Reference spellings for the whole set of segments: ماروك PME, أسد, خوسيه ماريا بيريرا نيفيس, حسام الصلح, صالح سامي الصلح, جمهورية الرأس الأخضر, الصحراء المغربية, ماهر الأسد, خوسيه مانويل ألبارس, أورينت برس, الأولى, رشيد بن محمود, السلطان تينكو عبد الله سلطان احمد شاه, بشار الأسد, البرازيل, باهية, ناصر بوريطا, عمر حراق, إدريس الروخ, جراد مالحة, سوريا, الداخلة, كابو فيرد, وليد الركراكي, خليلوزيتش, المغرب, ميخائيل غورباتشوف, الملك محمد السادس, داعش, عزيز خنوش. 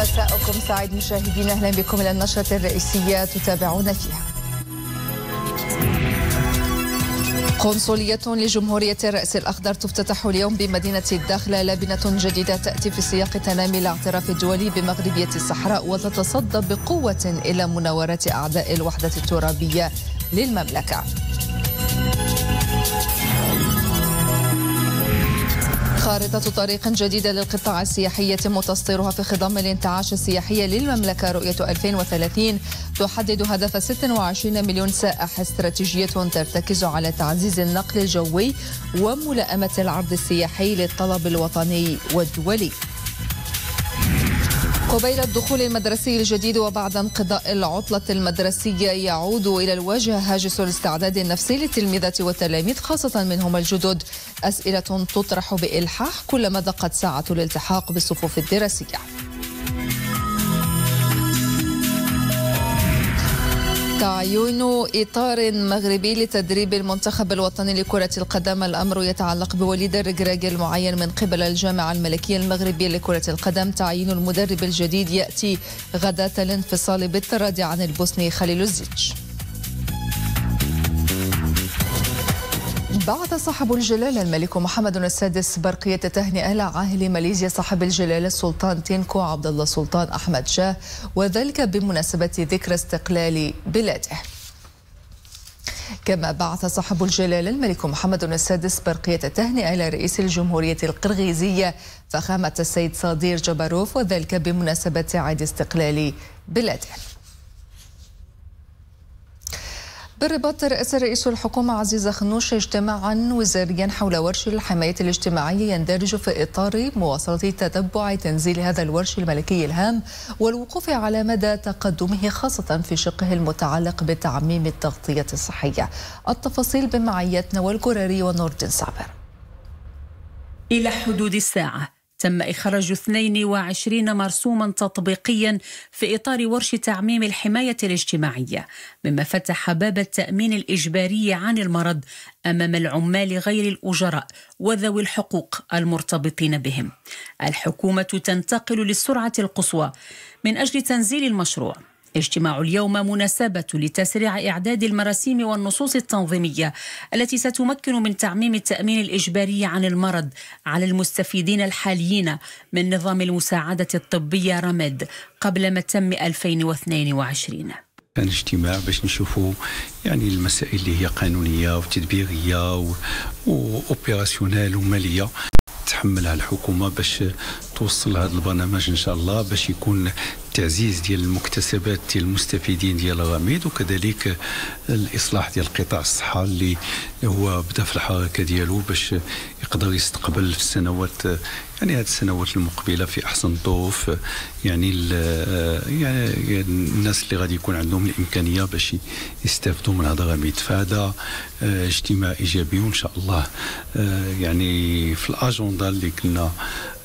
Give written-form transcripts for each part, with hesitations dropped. مساءكم سعيد مشاهدين، اهلا بكم الى النشرة الرئيسية تتابعون فيها. قنصلية لجمهورية الرأس الأخضر تفتتح اليوم بمدينة الداخلة، لبنة جديدة تأتي في سياق تنامي الاعتراف الدولي بمغربية الصحراء وتتصدى بقوة إلى مناورة أعداء الوحدة الترابية للمملكة. خارطة طريق جديدة للقطاع السياحي يتم تسطيرها في خضم الانتعاش السياحي للمملكة رؤية 2030، تحدد هدف 26 مليون سائح. استراتيجية ترتكز على تعزيز النقل الجوي وملائمة العرض السياحي للطلب الوطني والدولي. قبيل الدخول المدرسي الجديد وبعد انقضاء العطلة المدرسية يعود إلى الواجهة هاجس الاستعداد النفسي للتلميذات والتلاميذ خاصة منهم الجدد. أسئلة تطرح بإلحاح كلما دقت ساعة الالتحاق بالصفوف الدراسية. تعيين إطار مغربي لتدريب المنتخب الوطني لكرة القدم، الأمر يتعلق بوليد الركراكي المعين من قبل الجامعة الملكية المغربية لكرة القدم. تعيين المدرب الجديد يأتي غداة الانفصال بالتراضي عن البوسني خليلوزيتش. بعث صاحب الجلالة الملك محمد السادس برقية تهنئة لعاهل ماليزيا صاحب الجلالة السلطان تينكو عبد الله سلطان احمد شاه، وذلك بمناسبة ذكرى استقلال بلاده. كما بعث صاحب الجلالة الملك محمد السادس برقية تهنئة لرئيس الجمهورية القرغيزية فخامة السيد صادير جباروف، وذلك بمناسبة عيد استقلال بلاده. بالرباط، رئيس الحكومة عزيز خنوش اجتماعا وزاريا حول ورش الحماية الاجتماعي يندرج في إطار مواصلة تتبع تنزيل هذا الورش الملكي الهام والوقوف على مدى تقدمه خاصة في شقه المتعلق بتعميم التغطية الصحية. التفاصيل بمعية نوال كراري ونوردين صابر. إلى حدود الساعة تم إخراج 22 مرسوما تطبيقيا في إطار ورش تعميم الحماية الاجتماعية، مما فتح باب التأمين الإجباري عن المرض أمام العمال غير الأجراء وذوي الحقوق المرتبطين بهم. الحكومة تنتقل للسرعة القصوى من أجل تنزيل المشروع. اجتماع اليوم مناسبة لتسريع إعداد المراسيم والنصوص التنظيمية التي ستمكن من تعميم التأمين الإجباري عن المرض على المستفيدين الحاليين من نظام المساعدة الطبية رماد قبل ما تم 2022. كان اجتماع باش نشوفوا يعني المسائل اللي هي قانونية وتدبيرية وأوبيراسيونال ومالية تحملها الحكومة باش توصل هذا البرنامج إن شاء الله، باش يكون تعزيز ديال المكتسبات ديال المستفيدين ديال الرميد، وكذلك الإصلاح ديال قطاع الصحة اللي هو بدا في الحركة ديالو باش يقدر يستقبل في السنوات يعني هذه السنوات المقبلة في أحسن الظروف، يعني الناس اللي غادي يكون عندهم الإمكانية باش يستافدوا من هذا الرميد. فهذا اجتماع إيجابي، وإن شاء الله يعني في الأجندة اللي كنا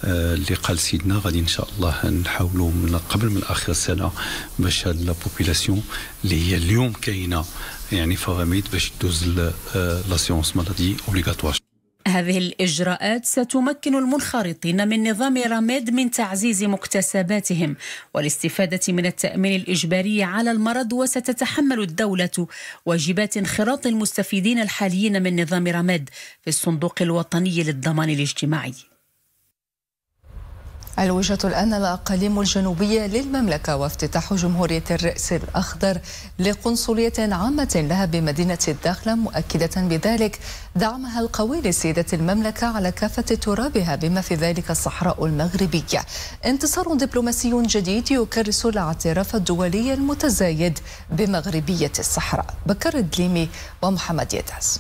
اللي قال سيدنا غادي ان شاء الله نحاولوا من قبل من اخر السنه باش هاد لابوبيلاسيون اللي هي اليوم كاينه يعني فراميد باش تدوز لاسيونس مالادي اوبليغاتوار. هذه الإجراءات ستمكن المنخرطين من نظام رماد من تعزيز مكتسباتهم والاستفادة من التأمين الإجباري على المرض، وستتحمل الدولة واجبات انخراط المستفيدين الحاليين من نظام رماد في الصندوق الوطني للضمان الاجتماعي. الوجهة الآن الأقاليم الجنوبية للمملكة وافتتاح جمهورية الرأس الأخضر لقنصلية عامة لها بمدينة الداخلة، مؤكدة بذلك دعمها القوي لسيادة المملكة على كافة ترابها بما في ذلك الصحراء المغربية. انتصار دبلوماسي جديد يكرس الاعتراف الدولي المتزايد بمغربية الصحراء. بكر الدليمي ومحمد يداس.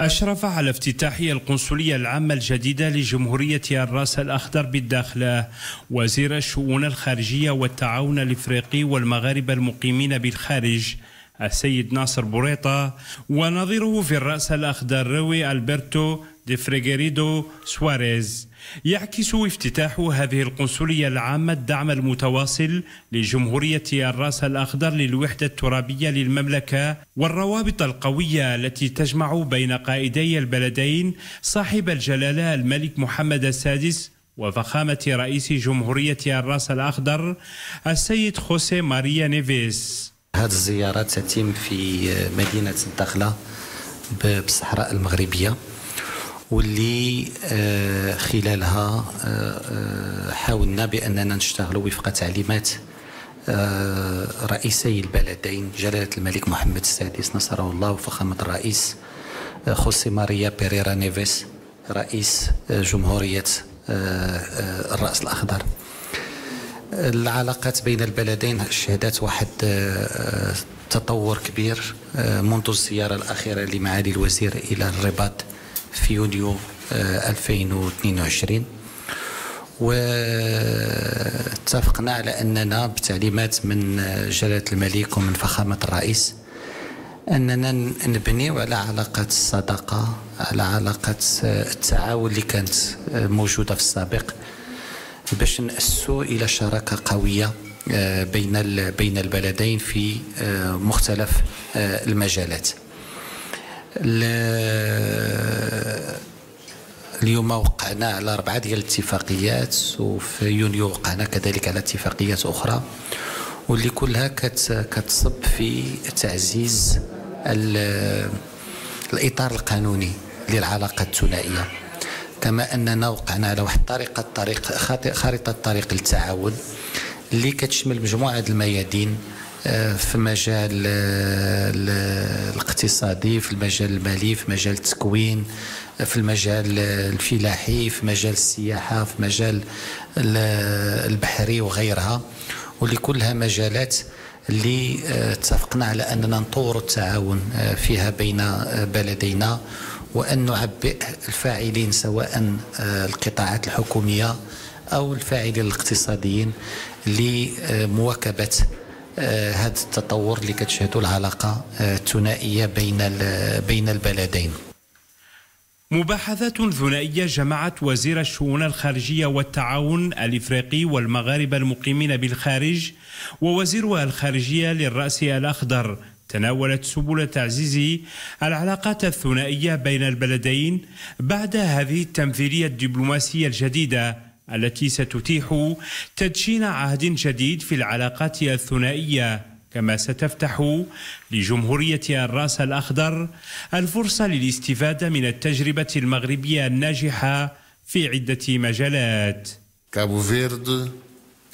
أشرف على افتتاح القنصلية العامة الجديدة لجمهورية الرأس الأخضر بالداخلة وزير الشؤون الخارجية والتعاون الإفريقي والمغاربة المقيمين بالخارج السيد ناصر بوريطا ونظيره في الرأس الأخضر روي ألبرتو دي فريغيريدو سواريز. يعكس افتتاح هذه القنصلية العامة الدعم المتواصل لجمهورية الرأس الأخضر للوحدة الترابية للمملكة والروابط القوية التي تجمع بين قائدي البلدين صاحب الجلالة الملك محمد السادس وفخامة رئيس جمهورية الرأس الأخضر السيد خوسيه ماريا نيفيس. هذه الزيارة تتم في مدينة الداخلة بالصحراء المغربية، واللي خلالها حاولنا بأننا نشتغل وفق تعليمات رئيسي البلدين جلالة الملك محمد السادس نصره الله وفخامة الرئيس خوسيه ماريا بيريرا نيفيس رئيس جمهورية الرأس الأخضر. العلاقات بين البلدين شهدت واحد تطور كبير منذ الزيارة الأخيرة لمعالي الوزير إلى الرباط في يونيو 2022، واتفقنا على أننا بتعليمات من جلالة الملك ومن فخامة الرئيس أننا نبني على علاقة الصداقة، على علاقة التعاون اللي كانت موجودة في السابق، باش نأسسوا إلى شراكة قوية بين البلدين في مختلف المجالات. اليوم وقعنا على 4 ديال الاتفاقيات، وفي يونيو وقعنا كذلك على اتفاقيات أخرى، واللي كلها كتصب في تعزيز الإطار القانوني للعلاقة الثنائية، كما أننا وقعنا على واحد خارطة طريق للتعاون اللي كتشمل مجموعة الميادين في مجال الاقتصادي، في المجال المالي، في مجال التكوين، في المجال الفلاحي، في مجال السياحة، في مجال البحري وغيرها، واللي كلها مجالات اللي اتفقنا على أننا نطور التعاون فيها بين بلدينا، وأن نعبئ الفاعلين سواء القطاعات الحكومية أو الفاعلين الاقتصاديين لمواكبة هذا التطور اللي كتشهدوا العلاقة الثنائية بين البلدين. مباحثات ثنائية جمعت وزير الشؤون الخارجية والتعاون الإفريقي والمغاربة المقيمين بالخارج ووزيرها الخارجية للرأس الأخضر تناولت سبل تعزيز العلاقات الثنائية بين البلدين بعد هذه التمثيلية الدبلوماسية الجديدة التي ستتيح تدشين عهد جديد في العلاقات الثنائية، كما ستفتح لجمهورية الرأس الأخضر الفرصة للاستفادة من التجربة المغربية الناجحة في عدة مجالات. كابو فيرد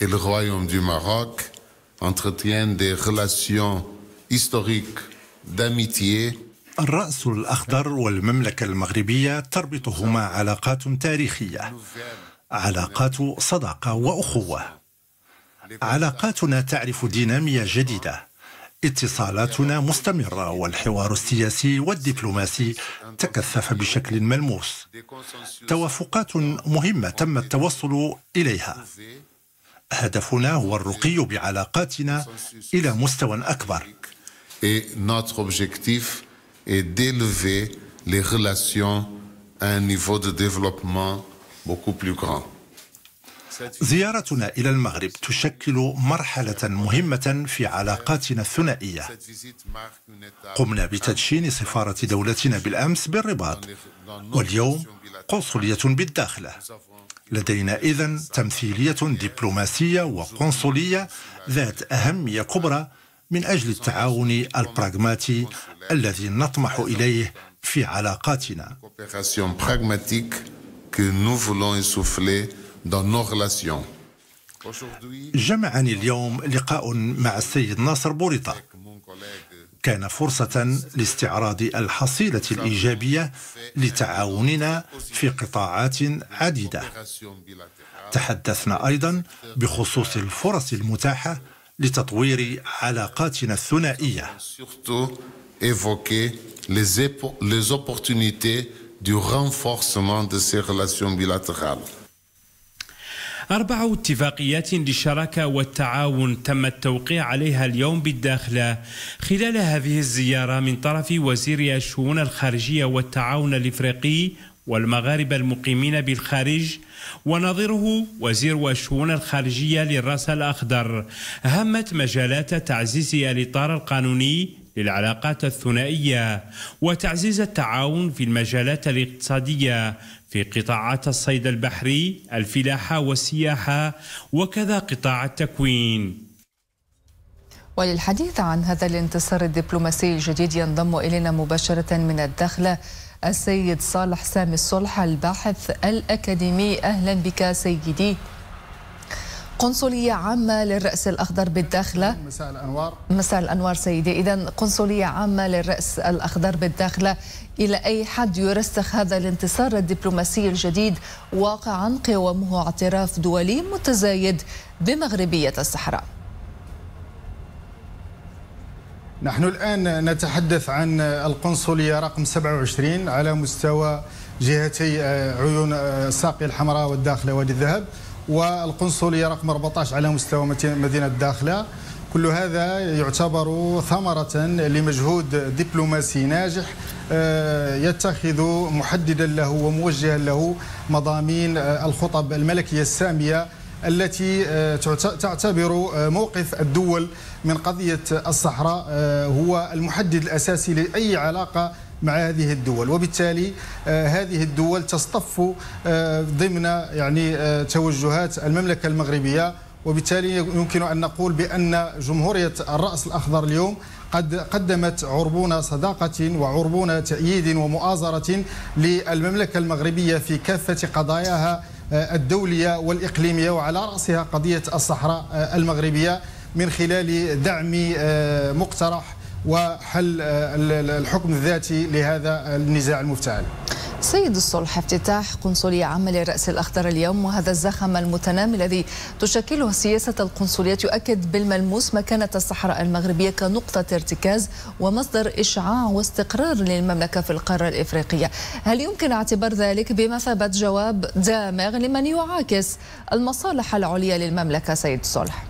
et le royaume du Maroc entretiennent des relations historiques d'amitié. الرأس الأخضر والمملكة المغربية تربطهما علاقات تاريخية، علاقات صداقة وأخوة. علاقاتنا تعرف دينامية جديدة، اتصالاتنا مستمرة، والحوار السياسي والدبلوماسي تكثف بشكل ملموس. توافقات مهمة تم التوصل إليها. هدفنا هو الرقي بعلاقاتنا إلى مستوى أكبر. زيارتنا إلى المغرب تشكل مرحلة مهمة في علاقاتنا الثنائية. قمنا بتدشين سفارة دولتنا بالأمس بالرباط، واليوم قنصلية بالداخلة. لدينا إذن تمثيلية دبلوماسية وقنصلية ذات أهمية كبرى من أجل التعاون البراغماتي الذي نطمح إليه في علاقاتنا. جمعني اليوم لقاء مع السيد ناصر بوريطا، كان فرصة لاستعراض الحصيلة الإيجابية لتعاوننا في قطاعات عديدة. تحدثنا أيضا بخصوص الفرص المتاحة لتطوير علاقاتنا الثنائية. du renforcement de ces relations bilatérales. 4 اتفاقيات للشراكة والتعاون تم التوقيع عليها اليوم بالداخلة خلال هذه الزيارة من طرف وزير الشؤون الخارجية والتعاون الإفريقي والمغاربة المقيمين بالخارج ونظيره وزير الشؤون الخارجية للرأس الأخضر هامت مجالات تعزيز الإطار القانوني للعلاقات الثنائية وتعزيز التعاون في المجالات الاقتصادية في قطاعات الصيد البحري، الفلاحة والسياحة، وكذا قطاع التكوين. وللحديث عن هذا الانتصار الدبلوماسي الجديد ينضم إلينا مباشرة من الداخلة السيد صالح سامي الصلح الباحث الأكاديمي. أهلا بك سيدي. قنصلية عامة للرأس الأخضر بالداخلة. مساء الأنوار. مساء الأنوار سيدي. إذن قنصلية عامة للرأس الأخضر بالداخلة، إلى أي حد يرسخ هذا الانتصار الدبلوماسي الجديد واقعا قوامه اعتراف دولي متزايد بمغربية الصحراء؟ نحن الآن نتحدث عن القنصلية رقم 27 على مستوى جهتي عيون الساقية الحمراء والداخلة وادي الذهب، والقنصلية رقم 14 على مستوى مدينة الداخلة. كل هذا يعتبر ثمرة لمجهود دبلوماسي ناجح يتخذ محددا له وموجها له مضامين الخطب الملكية السامية التي تعتبر موقف الدول من قضية الصحراء هو المحدد الأساسي لأي علاقة مع هذه الدول، وبالتالي هذه الدول تصطف ضمن يعني توجهات المملكة المغربية، وبالتالي يمكن أن نقول بأن جمهورية الرأس الأخضر اليوم قد قدمت عربون صداقة وعربون تأييد ومؤازرة للمملكة المغربية في كافة قضاياها الدولية والإقليمية، وعلى رأسها قضية الصحراء المغربية، من خلال دعم مقترح وحل الحكم الذاتي لهذا النزاع المفتعل. سيد الصلح، افتتاح قنصلية عامة للرأس الأخضر اليوم وهذا الزخم المتنامي الذي تشكله سياسة القنصليات يؤكد بالملموس مكانة الصحراء المغربية كنقطة ارتكاز ومصدر إشعاع واستقرار للمملكة في القارة الإفريقية. هل يمكن اعتبار ذلك بمثابة جواب دامغ لمن يعاكس المصالح العليا للمملكة سيد الصلح؟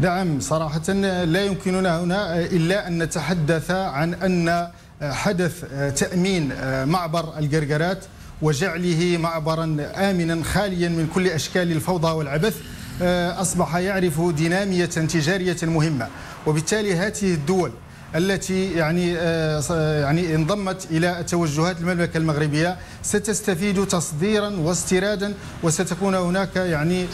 نعم، صراحة لا يمكننا هنا إلا أن نتحدث عن أن حدث تأمين معبر القرقرات وجعله معبرا آمنا خاليا من كل أشكال الفوضى والعبث أصبح يعرف دينامية تجارية مهمة، وبالتالي هذه الدول التي يعني انضمت إلى توجهات المملكة المغربية ستستفيد تصديرا واستيرادا، وستكون هناك يعني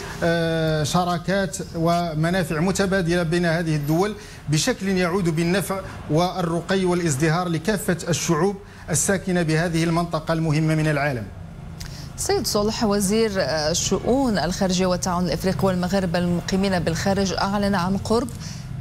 شراكات ومنافع متبادلة بين هذه الدول بشكل يعود بالنفع والرقي والازدهار لكافة الشعوب الساكنة بهذه المنطقة المهمة من العالم. سيد صلح، وزير الشؤون الخارجية والتعاون الإفريقي والمغاربة المقيمين بالخارج أعلن عن قرب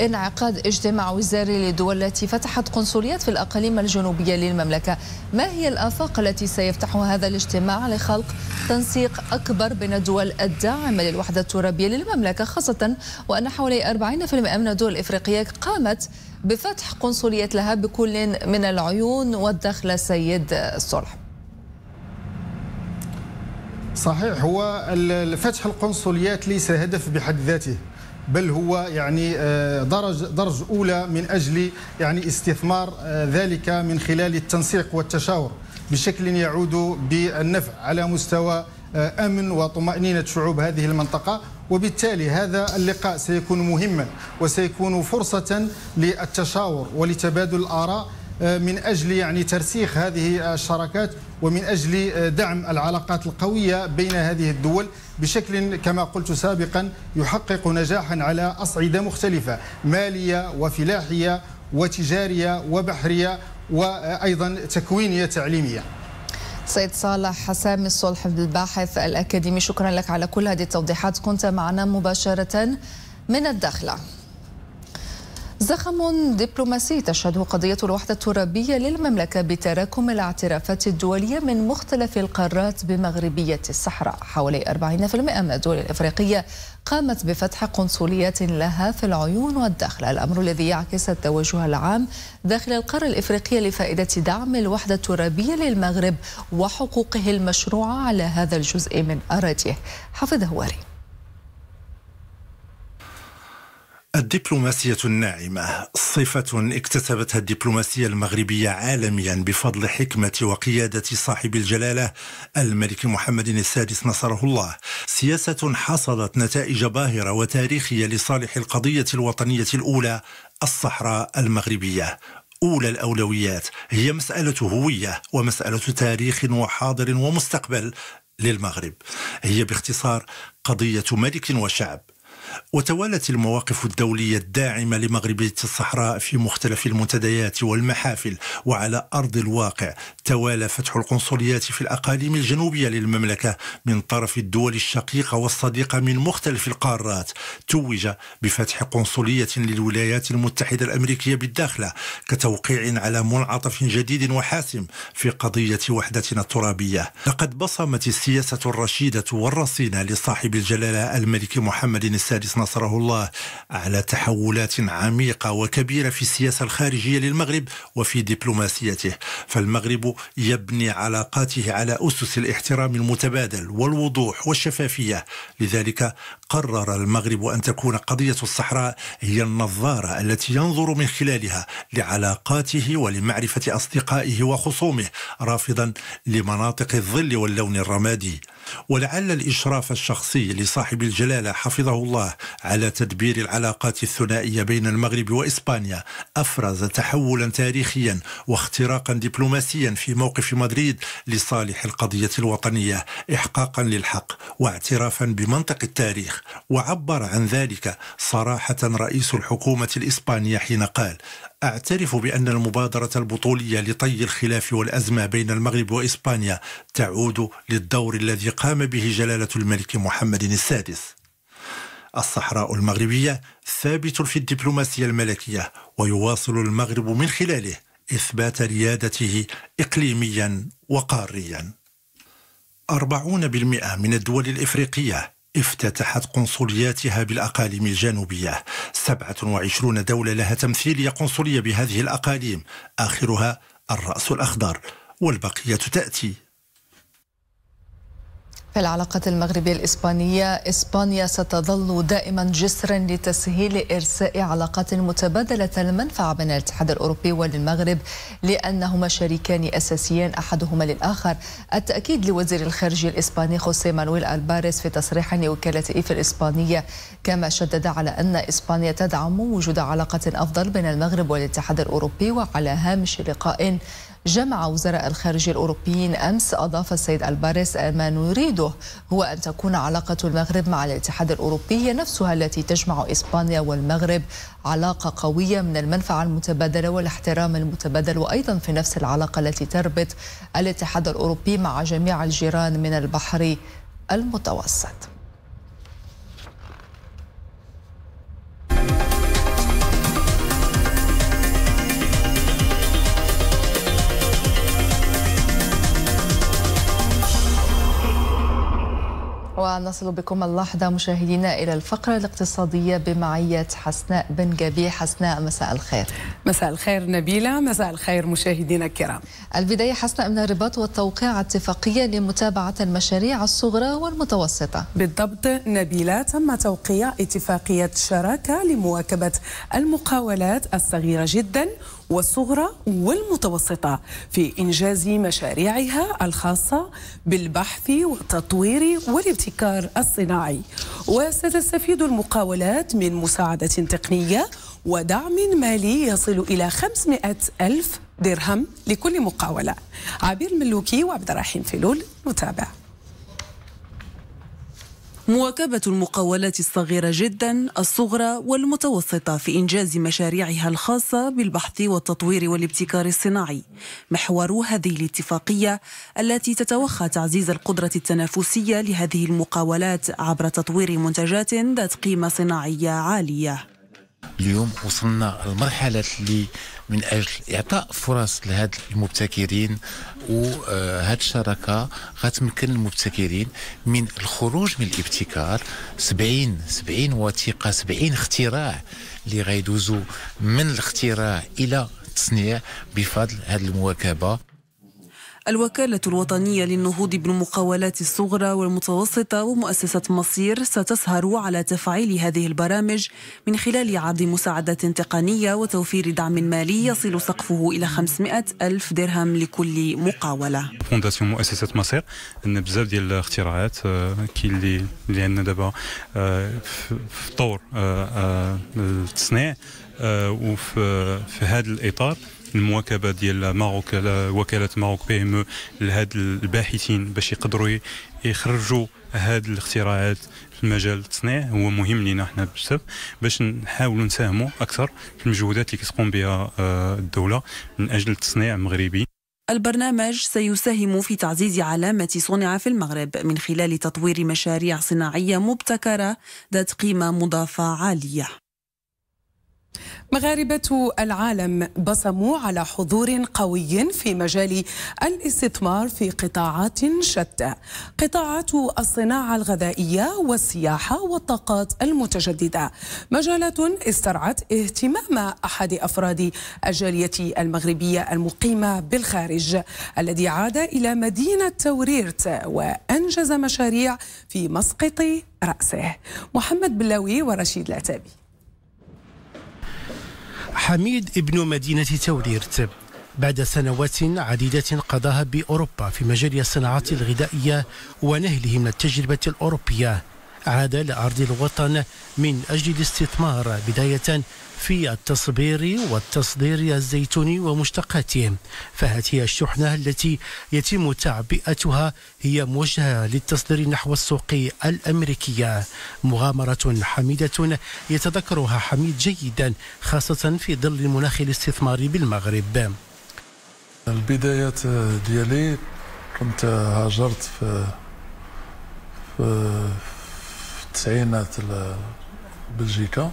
انعقاد اجتماع وزاري للدول التي فتحت قنصليات في الأقاليم الجنوبية للمملكة. ما هي الآفاق التي سيفتحها هذا الاجتماع لخلق تنسيق أكبر بين الدول الداعمة للوحدة الترابية للمملكة، خاصة وأن حوالي 40% من الدول الإفريقية قامت بفتح قنصليات لها بكل من العيون والداخلة سيد الصلح؟ صحيح، هو فتح القنصليات ليس هدف بحد ذاته، بل هو يعني درجة أولى من أجل يعني استثمار ذلك من خلال التنسيق والتشاور بشكل يعود بالنفع على مستوى أمن وطمأنينة شعوب هذه المنطقة، وبالتالي هذا اللقاء سيكون مهما وسيكون فرصة للتشاور ولتبادل الآراء من أجل يعني ترسيخ هذه الشراكات ومن أجل دعم العلاقات القوية بين هذه الدول بشكل كما قلت سابقا يحقق نجاحا على أصعدة مختلفة، مالية وفلاحية وتجارية وبحرية وأيضا تكوينية تعليمية. سيد صالح، حسام الصلح الباحث الأكاديمي، شكرا لك على كل هذه التوضيحات، كنت معنا مباشرة من الداخلة. زخم دبلوماسي تشهده قضية الوحدة الترابية للمملكة بتراكم الاعترافات الدولية من مختلف القارات بمغربية الصحراء. حوالي 40% من الدول الإفريقية قامت بفتح قنصليات لها في العيون والداخلة، الأمر الذي يعكس التوجه العام داخل القارة الإفريقية لفائدة دعم الوحدة الترابية للمغرب وحقوقه المشروعة على هذا الجزء من أراضيه. حافظ هواري. الدبلوماسية الناعمة صفة اكتسبتها الدبلوماسية المغربية عالميا بفضل حكمة وقيادة صاحب الجلالة الملك محمد السادس نصره الله. سياسة حصدت نتائج باهرة وتاريخية لصالح القضية الوطنية الأولى الصحراء المغربية أولى الأولويات هي مسألة هوية ومسألة تاريخ وحاضر ومستقبل للمغرب، هي باختصار قضية ملك وشعب. وتوالت المواقف الدولية الداعمة لمغربية الصحراء في مختلف المنتديات والمحافل، وعلى أرض الواقع توالى فتح القنصليات في الأقاليم الجنوبية للمملكة من طرف الدول الشقيقة والصديقة من مختلف القارات. توج بفتح قنصلية للولايات المتحدة الأمريكية بالداخلة كتوقيع على منعطف جديد وحاسم في قضية وحدتنا الترابية. لقد بصمت السياسة الرشيدة والرصينة لصاحب الجلالة الملك محمد السادس نصره الله على تحولات عميقة وكبيرة في السياسة الخارجية للمغرب وفي دبلوماسيته، فالمغرب يبني علاقاته على أسس الاحترام المتبادل والوضوح والشفافية. لذلك قرر المغرب أن تكون قضية الصحراء هي النظارة التي ينظر من خلالها لعلاقاته ولمعرفة أصدقائه وخصومه، رافضا لمناطق الظل واللون الرمادي. ولعل الإشراف الشخصي لصاحب الجلالة حفظه الله على تدبير العلاقات الثنائية بين المغرب وإسبانيا أفرز تحولا تاريخيا واختراقا دبلوماسيا في موقف مدريد لصالح القضية الوطنية، إحقاقا للحق واعترافا بمنطق التاريخ. وعبر عن ذلك صراحة رئيس الحكومة الإسبانية حين قال: أعترف بأن المبادرة البطولية لطي الخلاف والأزمة بين المغرب وإسبانيا تعود للدور الذي قام به جلالة الملك محمد السادس. الصحراء المغربية ثابت في الدبلوماسية الملكية، ويواصل المغرب من خلاله إثبات ريادته إقليميا وقاريا. 40% من الدول الإفريقية افتتحت قنصلياتها بالأقاليم الجنوبية، 27 دولة لها تمثيلية قنصلية بهذه الأقاليم، آخرها الرأس الأخضر، والبقية تأتي. في العلاقة المغربية الإسبانية، إسبانيا ستظل دائما جسرا لتسهيل إرساء علاقات متبادلة المنفعة بين الاتحاد الأوروبي والمغرب، لأنهما شريكان أساسيان أحدهما للآخر. التأكيد لوزير الخارجية الإسباني خوسيه مانويل ألبارس في تصريح لوكالة إيف الإسبانية، كما شدد على أن إسبانيا تدعم وجود علاقة أفضل بين المغرب والاتحاد الأوروبي. وعلى هامش لقاء جمع وزراء الخارجية الأوروبيين أمس، أضاف السيد ألبارس: ما نريده هو أن تكون علاقة المغرب مع الاتحاد الأوروبي نفسها التي تجمع إسبانيا والمغرب، علاقة قوية من المنفعة المتبادلة والاحترام المتبادل، وأيضا في نفس العلاقة التي تربط الاتحاد الأوروبي مع جميع الجيران من البحر المتوسط. ونصل بكم اللحظة مشاهدينا إلى الفقرة الاقتصادية بمعية حسناء بن جبي. حسناء، مساء الخير. مساء الخير نبيلة، مساء الخير مشاهدينا الكرام. البداية حسناء من الرباط والتوقيع اتفاقية لمتابعة المشاريع الصغرى والمتوسطة. بالضبط نبيلة، تم توقيع اتفاقية شراكة لمواكبة المقاولات الصغيرة جدا والصغرى والمتوسطة في إنجاز مشاريعها الخاصة بالبحث والتطوير والابتكار الصناعي، وستستفيد المقاولات من مساعدة تقنية ودعم مالي يصل إلى 500,000 درهم لكل مقاولة. عبير الملوكي وعبد الرحيم فلول، نتابع. مواكبة المقاولات الصغيرة جدا، الصغرى والمتوسطة في إنجاز مشاريعها الخاصة بالبحث والتطوير والابتكار الصناعي محور هذه الاتفاقية، التي تتوخى تعزيز القدرة التنافسية لهذه المقاولات عبر تطوير منتجات ذات قيمة صناعية عالية. اليوم وصلنا لمرحلة اللي من أجل إعطاء فرص لهاد المبتكرين، وهاد الشراكة غتمكن المبتكرين من الخروج من الابتكار. 70 وثيقة، 70 اختراع اللي غيدوزوا من الاختراع إلى التصنيع بفضل هاد المواكبة. الوكالة الوطنية للنهوض بالمقاولات الصغرى والمتوسطة ومؤسسة مصير ستسهر على تفعيل هذه البرامج من خلال عرض مساعدات تقنية وتوفير دعم مالي يصل سقفه إلى 500,000 درهم لكل مقاولة. فونداسيون مؤسسة مصير عندنا بزاف ديال الاختراعات، كاين اللي عندنا دابا في طور التصنيع، وفي هذا الإطار المواكبه ديال ماروك، وكاله ماروك PME لهاد الباحثين باش يقدروا يخرجوا هاد الاختراعات في مجال التصنيع. هو مهم لينا حنا بزاف باش نحاولوا نساهموا اكثر في المجهودات اللي كتقوم بها الدوله من اجل التصنيع المغربي. البرنامج سيساهم في تعزيز علامة صنع في المغرب من خلال تطوير مشاريع صناعية مبتكرة ذات قيمة مضافة عالية. مغاربة العالم بصموا على حضور قوي في مجال الاستثمار في قطاعات شتى، قطاعات الصناعة الغذائية والسياحة والطاقات المتجددة، مجالات استرعت اهتمام أحد أفراد الجالية المغربية المقيمة بالخارج الذي عاد إلى مدينة توريرت وأنجز مشاريع في مسقط رأسه. محمد بلاوي ورشيد العتابي. حميد ابن مدينة توريرت بعد سنوات عديدة قضاها بأوروبا في مجال الصناعة الغذائية ونهله من التجربة الأوروبية، عاد لأرض الوطن من أجل الاستثمار بداية في التصبير والتصدير الزيتوني ومشتقاته، فهذه الشحنة التي يتم تعبئتها هي موجهة للتصدير نحو السوق الأمريكية. مغامرة حميدة يتذكرها حميد جيدا خاصة في ظل مناخ الاستثمار بالمغرب. البدايات ديالي كنت هاجرت في التسعينات لبلجيكا،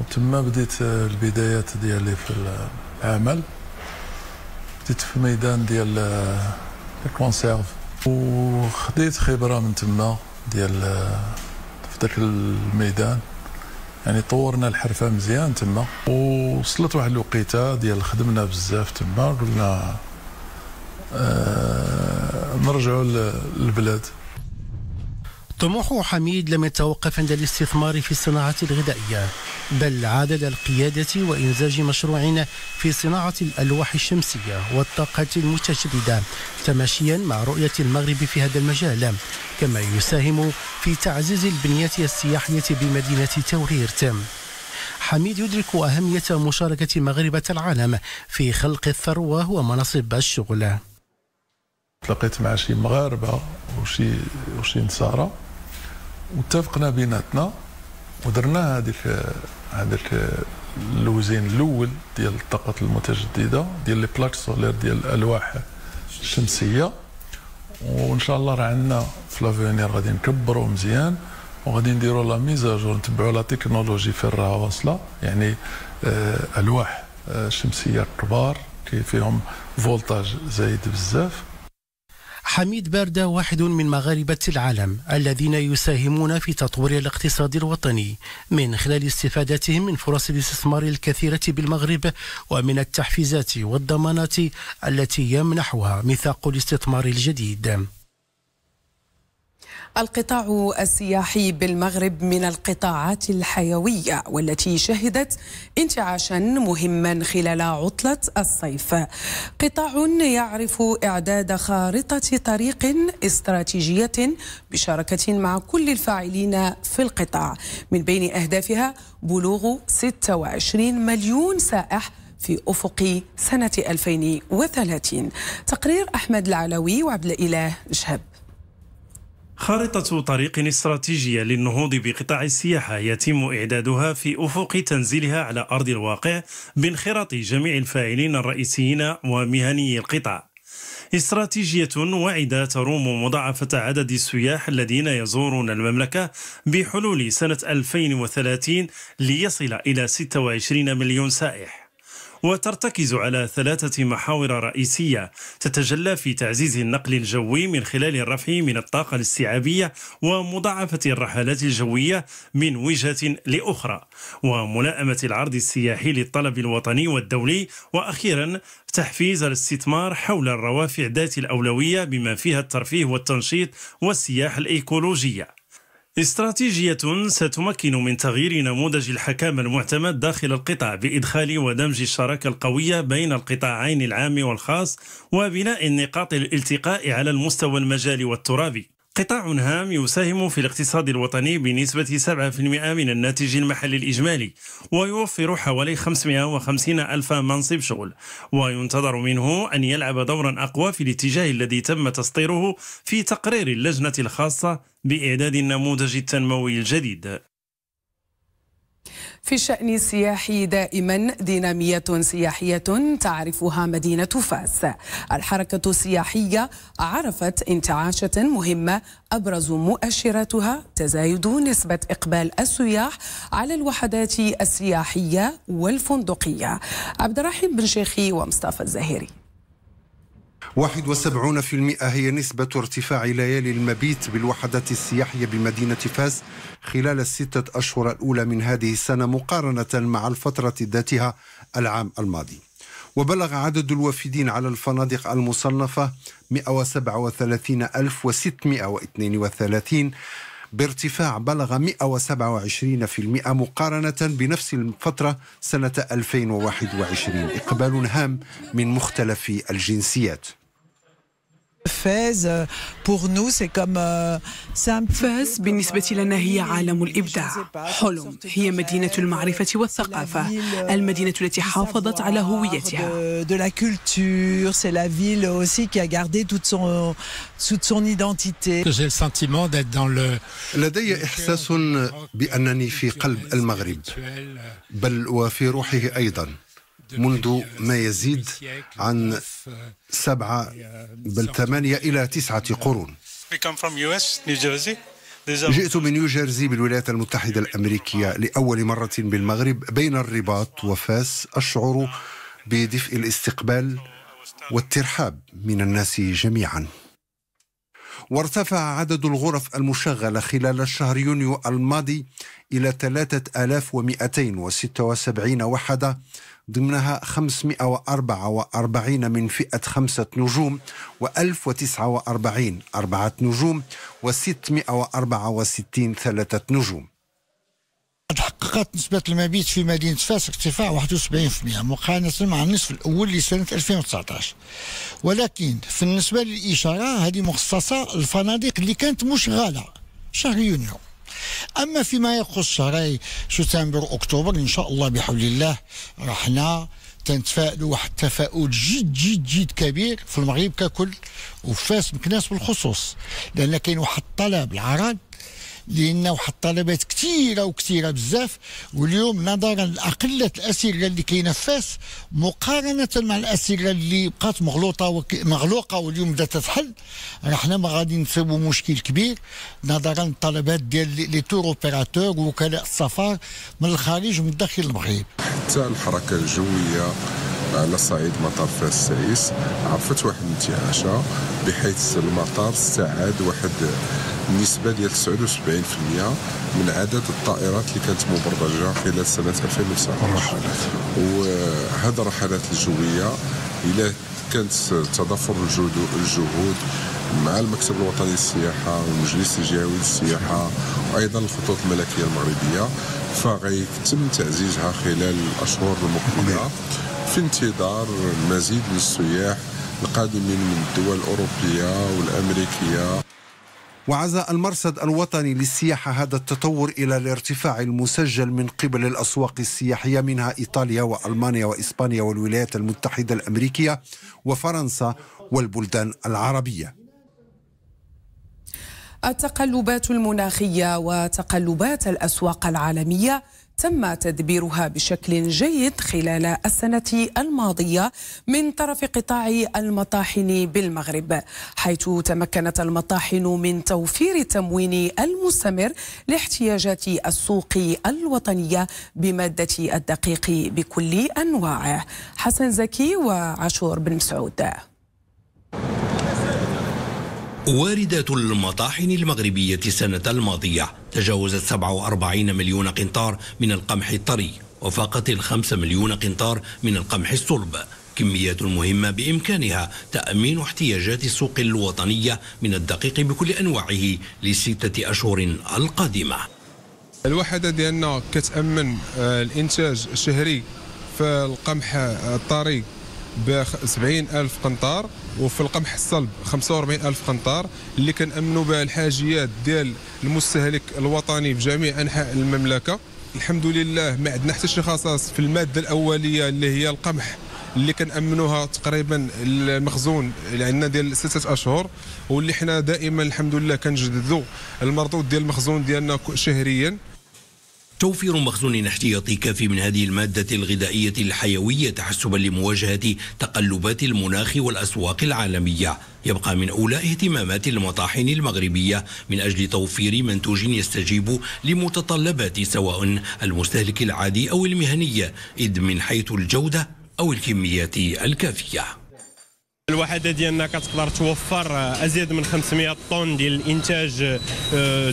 وتما بديت البدايات ديالي في العمل. بديت في ميدان ديال الكونسيرف وخديت خبره من تما ديال في ذاك الميدان، يعني طورنا الحرفه مزيان تما. وصلت واحد الوقيته ديال خدمنا بزاف تما، قلنا نرجعوا للبلاد. طموح حميد لم يتوقف عند الاستثمار في الصناعة الغذائية، بل عاد للقيادة وإنزاج مشروع في صناعة الألواح الشمسية والطاقة المتجددة، تماشيا مع رؤية المغرب في هذا المجال، كما يساهم في تعزيز البنية السياحية بمدينة توريرت. حميد يدرك أهمية مشاركة مغاربة العالم في خلق الثروة ومناصب الشغل. تلاقيت مع شي مغاربة وشي نصارى واتفقنا بيناتنا ودرنا هذاك اللوزين الاول ديال الطاقه المتجدده ديال لي بلاك سولير ديال الالواح الشمسيه، وان شاء الله راه عندنا في لافونير غادي نكبروا مزيان وغادي نديروا لا ميزاجور، نتبعوا لا تكنولوجي فين راها واصله، يعني الواح شمسيه كبار كي فيهم فولتاج زايد بزاف. حميد باردة واحد من مغاربة العالم الذين يساهمون في تطوير الاقتصاد الوطني من خلال استفادتهم من فرص الاستثمار الكثيرة بالمغرب ومن التحفيزات والضمانات التي يمنحها ميثاق الاستثمار الجديد. القطاع السياحي بالمغرب من القطاعات الحيوية والتي شهدت انتعاشا مهما خلال عطلة الصيف. قطاع يعرف إعداد خارطة طريق استراتيجية بشراكة مع كل الفاعلين في القطاع، من بين أهدافها بلوغ 26 مليون سائح في أفق سنة 2030. تقرير أحمد العلوي وعبد الإله شهب. خارطة طريق استراتيجية للنهوض بقطاع السياحة يتم إعدادها في أفق تنزيلها على أرض الواقع بانخراط جميع الفاعلين الرئيسيين ومهني القطاع. استراتيجية واعدة تروم مضاعفة عدد السياح الذين يزورون المملكة بحلول سنة 2030 ليصل إلى 26 مليون سائح، وترتكز على 3 محاور رئيسية تتجلى في تعزيز النقل الجوي من خلال الرفع من الطاقة الاستيعابية ومضاعفة الرحلات الجوية من وجهة لأخرى، وملائمة العرض السياحي للطلب الوطني والدولي، وأخيرا تحفيز الاستثمار حول الروافع ذات الأولوية بما فيها الترفيه والتنشيط والسياحة الإيكولوجية. استراتيجية ستمكن من تغيير نموذج الحكامة المعتمد داخل القطاع بإدخال ودمج الشراكة القوية بين القطاعين العام والخاص وبناء نقاط الالتقاء على المستوى المجالي والترابي. قطاع هام يساهم في الاقتصاد الوطني بنسبة 7% من الناتج المحلي الإجمالي، ويوفر حوالي 550 ألف منصب شغل، وينتظر منه أن يلعب دورا أقوى في الاتجاه الذي تم تسطيره في تقرير اللجنة الخاصة بإعداد النموذج التنموي الجديد. في الشأن السياحي دائما دينامية سياحية تعرفها مدينة فاس. الحركة السياحية عرفت انتعاشة مهمة أبرز مؤشراتها تزايد نسبة إقبال السياح على الوحدات السياحية والفندقية. عبد الرحيم بن شيخي ومصطفى الزهيري. 71% هي نسبة ارتفاع ليالي المبيت بالوحدات السياحية بمدينة فاس خلال ال6 أشهر الأولى من هذه السنة مقارنة مع الفترة ذاتها العام الماضي. وبلغ عدد الوافدين على الفنادق المصنفة 137,632 بارتفاع بلغ 127% مقارنة بنفس الفترة سنة 2021. إقبال هام من مختلف الجنسيات. فاس بالنسبة لنا هي عالم الإبداع، حلم، هي مدينة المعرفة والثقافة، المدينة التي حافظت على هويتها. لدي إحساس بأنني في قلب المغرب، بل وفي روحه أيضا، منذ ما يزيد عن 7 بل 8 إلى 9 قرون. جئت من نيوجيرسي بالولايات المتحدة الأمريكية لأول مرة بالمغرب. بين الرباط وفاس أشعر بدفء الاستقبال والترحاب من الناس جميعا. وارتفع عدد الغرف المشغلة خلال شهر يونيو الماضي إلى 3276 وحدة، ضمنها 544 من فئة 5 نجوم و1049 4 نجوم و664 3 نجوم. تحققت نسبة المبيت في مدينة فاس ارتفاع 71% مقارنة مع النصف الأول لسنة 2019. ولكن في النسبة للإشارة هذه مخصصة الفنادق اللي كانت مشغلة شهر يونيو. أما فيما يخص شهري سبتمبر أكتوبر إن شاء الله بحول الله رحنا تنتفاءلوا واحد التفاؤل جد كبير في المغرب ككل وفاس مكناس بالخصوص، لأن كاين واحد الطلب العرض، لأن واحد الطلبات كثيرة بزاف. واليوم نظرا لأقلة الأسرة اللي كاينة في فاس مقارنة مع الأسرة اللي بقات مغلوقة واليوم بدات تتحل، راه حنا ما غادي نصيبوا مشكل كبير نظرا للطلبات ديال لي تور اوبيراتور ووكلاء السفر من الخارج ومن داخل المغرب. حتى الحركة الجوية على صعيد مطار فاس السايس عرفت واحد الانتعاشة، بحيث المطار استعاد واحد النسبة ديال 79% من عدد الطائرات اللي كانت مبرمجة خلال سنة 2019. وهذا الرحلات الجوية إلا كانت تضافر الجهود مع المكتب الوطني للسياحة والمجلس الجهوي للسياحة وأيضا الخطوط الملكية المغربية، فغيتم تعزيزها خلال الأشهر المقبلة في انتظار المزيد من السياح القادمين من الدول الأوروبية والأمريكية. وعزا المرصد الوطني للسياحة هذا التطور إلى الارتفاع المسجل من قبل الأسواق السياحية منها إيطاليا وألمانيا وإسبانيا والولايات المتحدة الأمريكية وفرنسا والبلدان العربية. التقلبات المناخية وتقلبات الأسواق العالمية تم تدبيرها بشكل جيد خلال السنة الماضية من طرف قطاع المطاحن بالمغرب، حيث تمكنت المطاحن من توفير التموين المستمر لاحتياجات السوق الوطنية بمادة الدقيق بكل أنواعه. حسن زكي وعاشور بن مسعود. واردات المطاحن المغربية السنة الماضية تجاوزت 47 مليون قنطار من القمح الطري وفاقت 5 مليون قنطار من القمح الصلب، كميات مهمة بإمكانها تأمين احتياجات السوق الوطنية من الدقيق بكل أنواعه ل6 أشهر القادمة. الوحدة ديالنا كتأمن الإنتاج الشهري في القمح الطري ب 70,000 قنطار، وفي القمح الصلب 45,000 قنطار اللي كنأمنوا بها الحاجيات ديال المستهلك الوطني بجميع انحاء المملكه. الحمد لله ما عندنا حتى شي خصاص في الماده الاوليه اللي هي القمح اللي كنأمنوها تقريبا المخزون اللي عندنا ديال 6 أشهر، واللي حنا دائما الحمد لله كنجددوا المردود ديال المخزون ديالنا شهريا. توفير مخزون احتياطي كافي من هذه المادة الغذائية الحيوية تحسبا لمواجهة تقلبات المناخ والأسواق العالمية يبقى من أولى اهتمامات المطاحن المغربية من أجل توفير منتوج يستجيب لمتطلبات سواء المستهلك العادي أو المهنية، إذ من حيث الجودة أو الكميات الكافية. الوحده ديالنا كتقدر توفر ازيد من 500 طن ديال الانتاج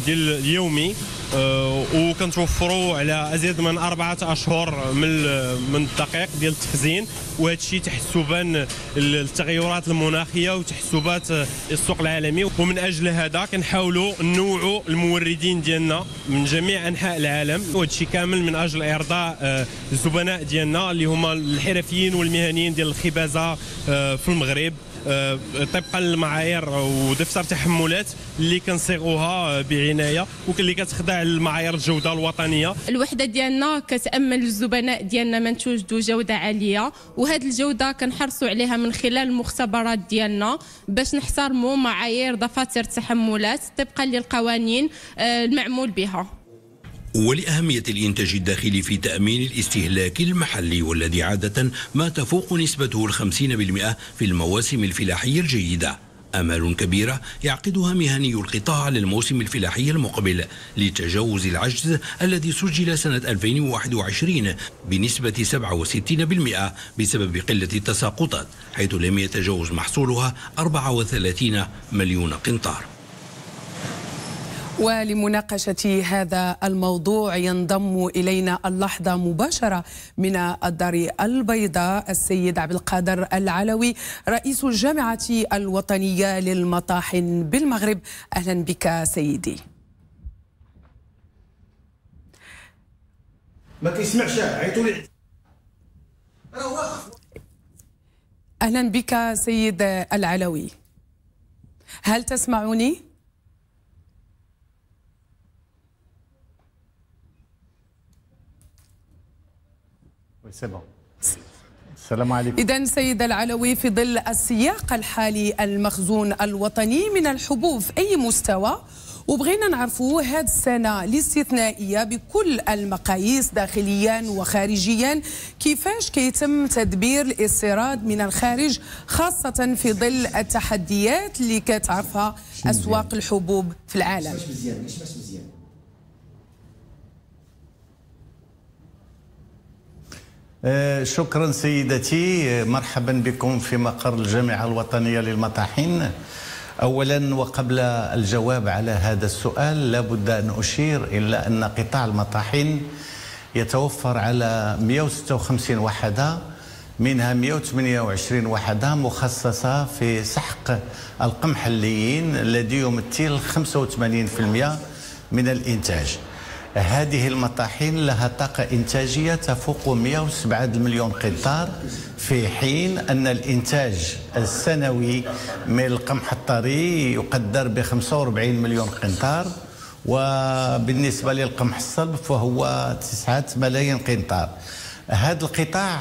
ديال اليومي، وكنتوفروا على ازيد من 4 أشهر من الدقيق ديال التخزين، وهذا الشيء تحسبا التغيرات المناخيه وتحسبات السوق العالمي. ومن اجل هذا كنحاولوا نوعوا الموردين ديالنا من جميع انحاء العالم، وهذا الشيء كامل من اجل ارضاء الزبناء ديالنا اللي هما الحرفيين والمهنيين ديال الخبازه في المغرب طبقا للمعايير ودفتر تحملات اللي كنصيغوها بعنايه واللي كتخضع للمعايير الجوده الوطنيه. الوحده ديالنا كتامن للزبناء ديالنا منتوج ذو جوده عاليه، وهذه الجوده كنحرصوا عليها من خلال المختبرات ديالنا باش نحترموا معايير دفاتر التحملات طبقا للقوانين المعمول بها. ولأهمية الإنتاج الداخلي في تأمين الاستهلاك المحلي والذي عادة ما تفوق نسبته 50% في المواسم الفلاحية الجيدة، آمال كبيرة يعقدها مهني القطاع على الموسم الفلاحي المقبل لتجاوز العجز الذي سجل سنة 2021 بنسبة 67% بسبب قلة التساقطات، حيث لم يتجاوز محصولها 34 مليون قنطار. ولمناقشة هذا الموضوع ينضم إلينا اللحظة مباشرة من الدار البيضاء السيد عبد القادر العلوي رئيس الجامعة الوطنية للمطاحن بالمغرب. أهلا بك سيدي. ما كيسمعش، عيطوا لي. أهلا بك سيد العلوي، هل تسمعني؟ السلام عليكم. إذن سيد العلوي، في ظل السياق الحالي المخزون الوطني من الحبوب في أي مستوى؟ وبغينا نعرفوا هذه السنة الاستثنائية بكل المقاييس داخليا وخارجيا كيفاش كيتم تدبير الاستيراد من الخارج، خاصة في ظل التحديات اللي كتعرفها أسواق الحبوب في العالم. شكرا سيدتي، مرحبا بكم في مقر الجامعة الوطنية للمطاحن. أولا وقبل الجواب على هذا السؤال لا بد أن أشير إلا أن قطاع المطاحن يتوفر على 156 وحدة، منها 128 وحدة مخصصة في سحق القمحليين الذي يمثل 85% من الإنتاج. هذه المطاحين لها طاقة إنتاجية تفوق 107 مليون قنطار، في حين أن الإنتاج السنوي من القمح الطري يقدر ب 45 مليون قنطار، وبالنسبة للقمح الصلب فهو 9 ملايين قنطار. هذا القطاع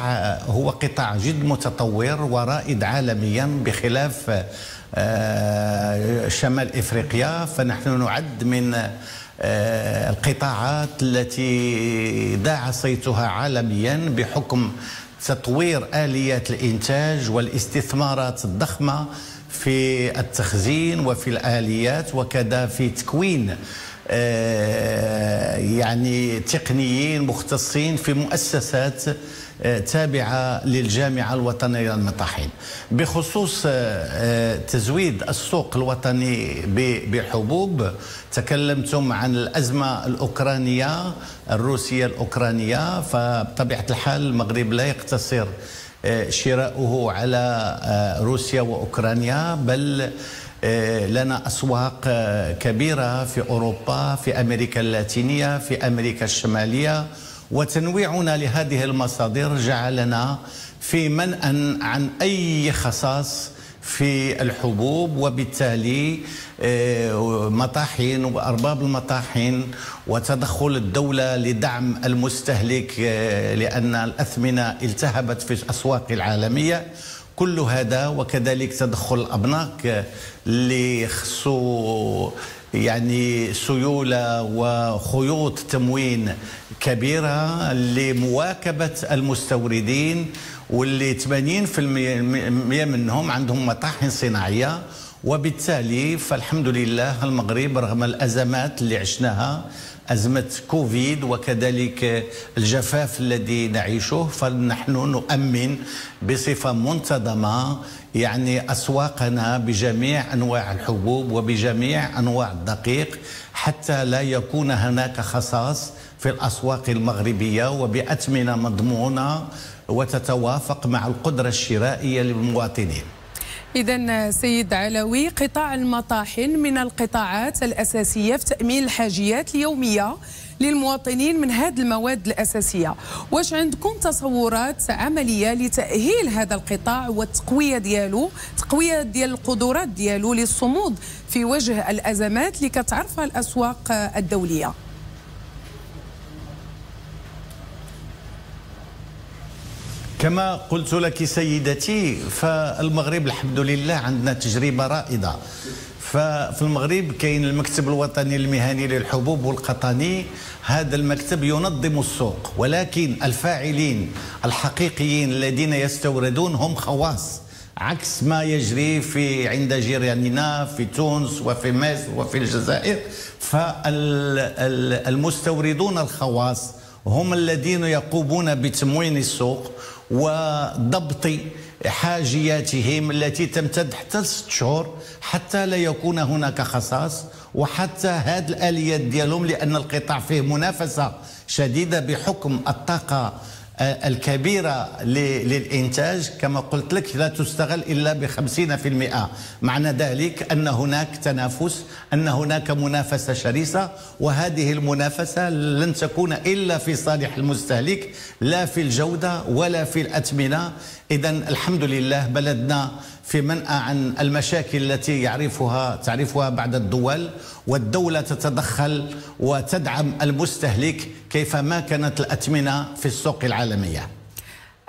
هو قطاع جد متطور ورائد عالميا، بخلاف شمال إفريقيا فنحن نعد من القطاعات التي ذاع صيتها عالميا بحكم تطوير آليات الإنتاج والاستثمارات الضخمة في التخزين وفي الآليات، وكذا في تكوين يعني تقنيين مختصين في مؤسسات تابعة للجامعة الوطنية للمطاحن. بخصوص تزويد السوق الوطني بحبوب، تكلمتم عن الأزمة الأوكرانية الروسية الأوكرانية، فبطبيعة الحال المغرب لا يقتصر شراؤه على روسيا وأوكرانيا، بل لنا أسواق كبيرة في أوروبا، في أمريكا اللاتينية، في أمريكا الشمالية، وتنويعنا لهذه المصادر جعلنا في منأى عن أي خصاص في الحبوب، وبالتالي مطاحن وأرباب المطاحن وتدخل الدولة لدعم المستهلك لأن الأثمنة التهبت في الأسواق العالمية. كل هذا وكذلك تدخل الأبناك اللي خصو يعني سيولة وخيوط تموين كبيرة لمواكبة المستوردين، واللي 80% منهم عندهم مطاحن صناعية. وبالتالي فالحمد لله المغرب رغم الأزمات اللي عشناها، أزمة كوفيد وكذلك الجفاف الذي نعيشه، فنحن نؤمن بصفة منتظمة يعني أسواقنا بجميع أنواع الحبوب وبجميع أنواع الدقيق حتى لا يكون هناك خصاص في الأسواق المغربية، وبأثمنة مضمونة وتتوافق مع القدرة الشرائية للمواطنين. إذن سيد علوي، قطاع المطاحن من القطاعات الأساسية في تأمين الحاجيات اليومية للمواطنين من هذه المواد الأساسية. واش عندكم تصورات عملية لتأهيل هذا القطاع والتقوية ديالو، تقوية ديال القدرات ديالو للصمود في وجه الأزمات اللي كتعرفها الأسواق الدولية؟ كما قلت لك سيدتي، فالمغرب الحمد لله عندنا تجربة رائدة. ففي المغرب كاين المكتب الوطني المهني للحبوب والقطاني، هذا المكتب ينظم السوق، ولكن الفاعلين الحقيقيين الذين يستوردون هم خواص، عكس ما يجري في عند جيراننا في تونس وفي مصر وفي الجزائر. فالمستوردون الخواص هم الذين يقومون بتموين السوق وضبط حاجياتهم التي تمتد حتى 6 شهور حتى لا يكون هناك خصاص، وحتى هذه الآليات ديالهم لأن القطاع فيه منافسة شديدة بحكم الطاقة الكبيرة للإنتاج. كما قلت لك لا تستغل إلا ب50%، معنى ذلك أن هناك تنافس، أن هناك منافسة شرسة، وهذه المنافسة لن تكون إلا في صالح المستهلك، لا في الجودة ولا في الأثمنة. إذا الحمد لله بلدنا في منأى عن المشاكل التي تعرفها بعض الدول، والدولة تتدخل وتدعم المستهلك كيفما كانت الأثمنة في السوق العالمية.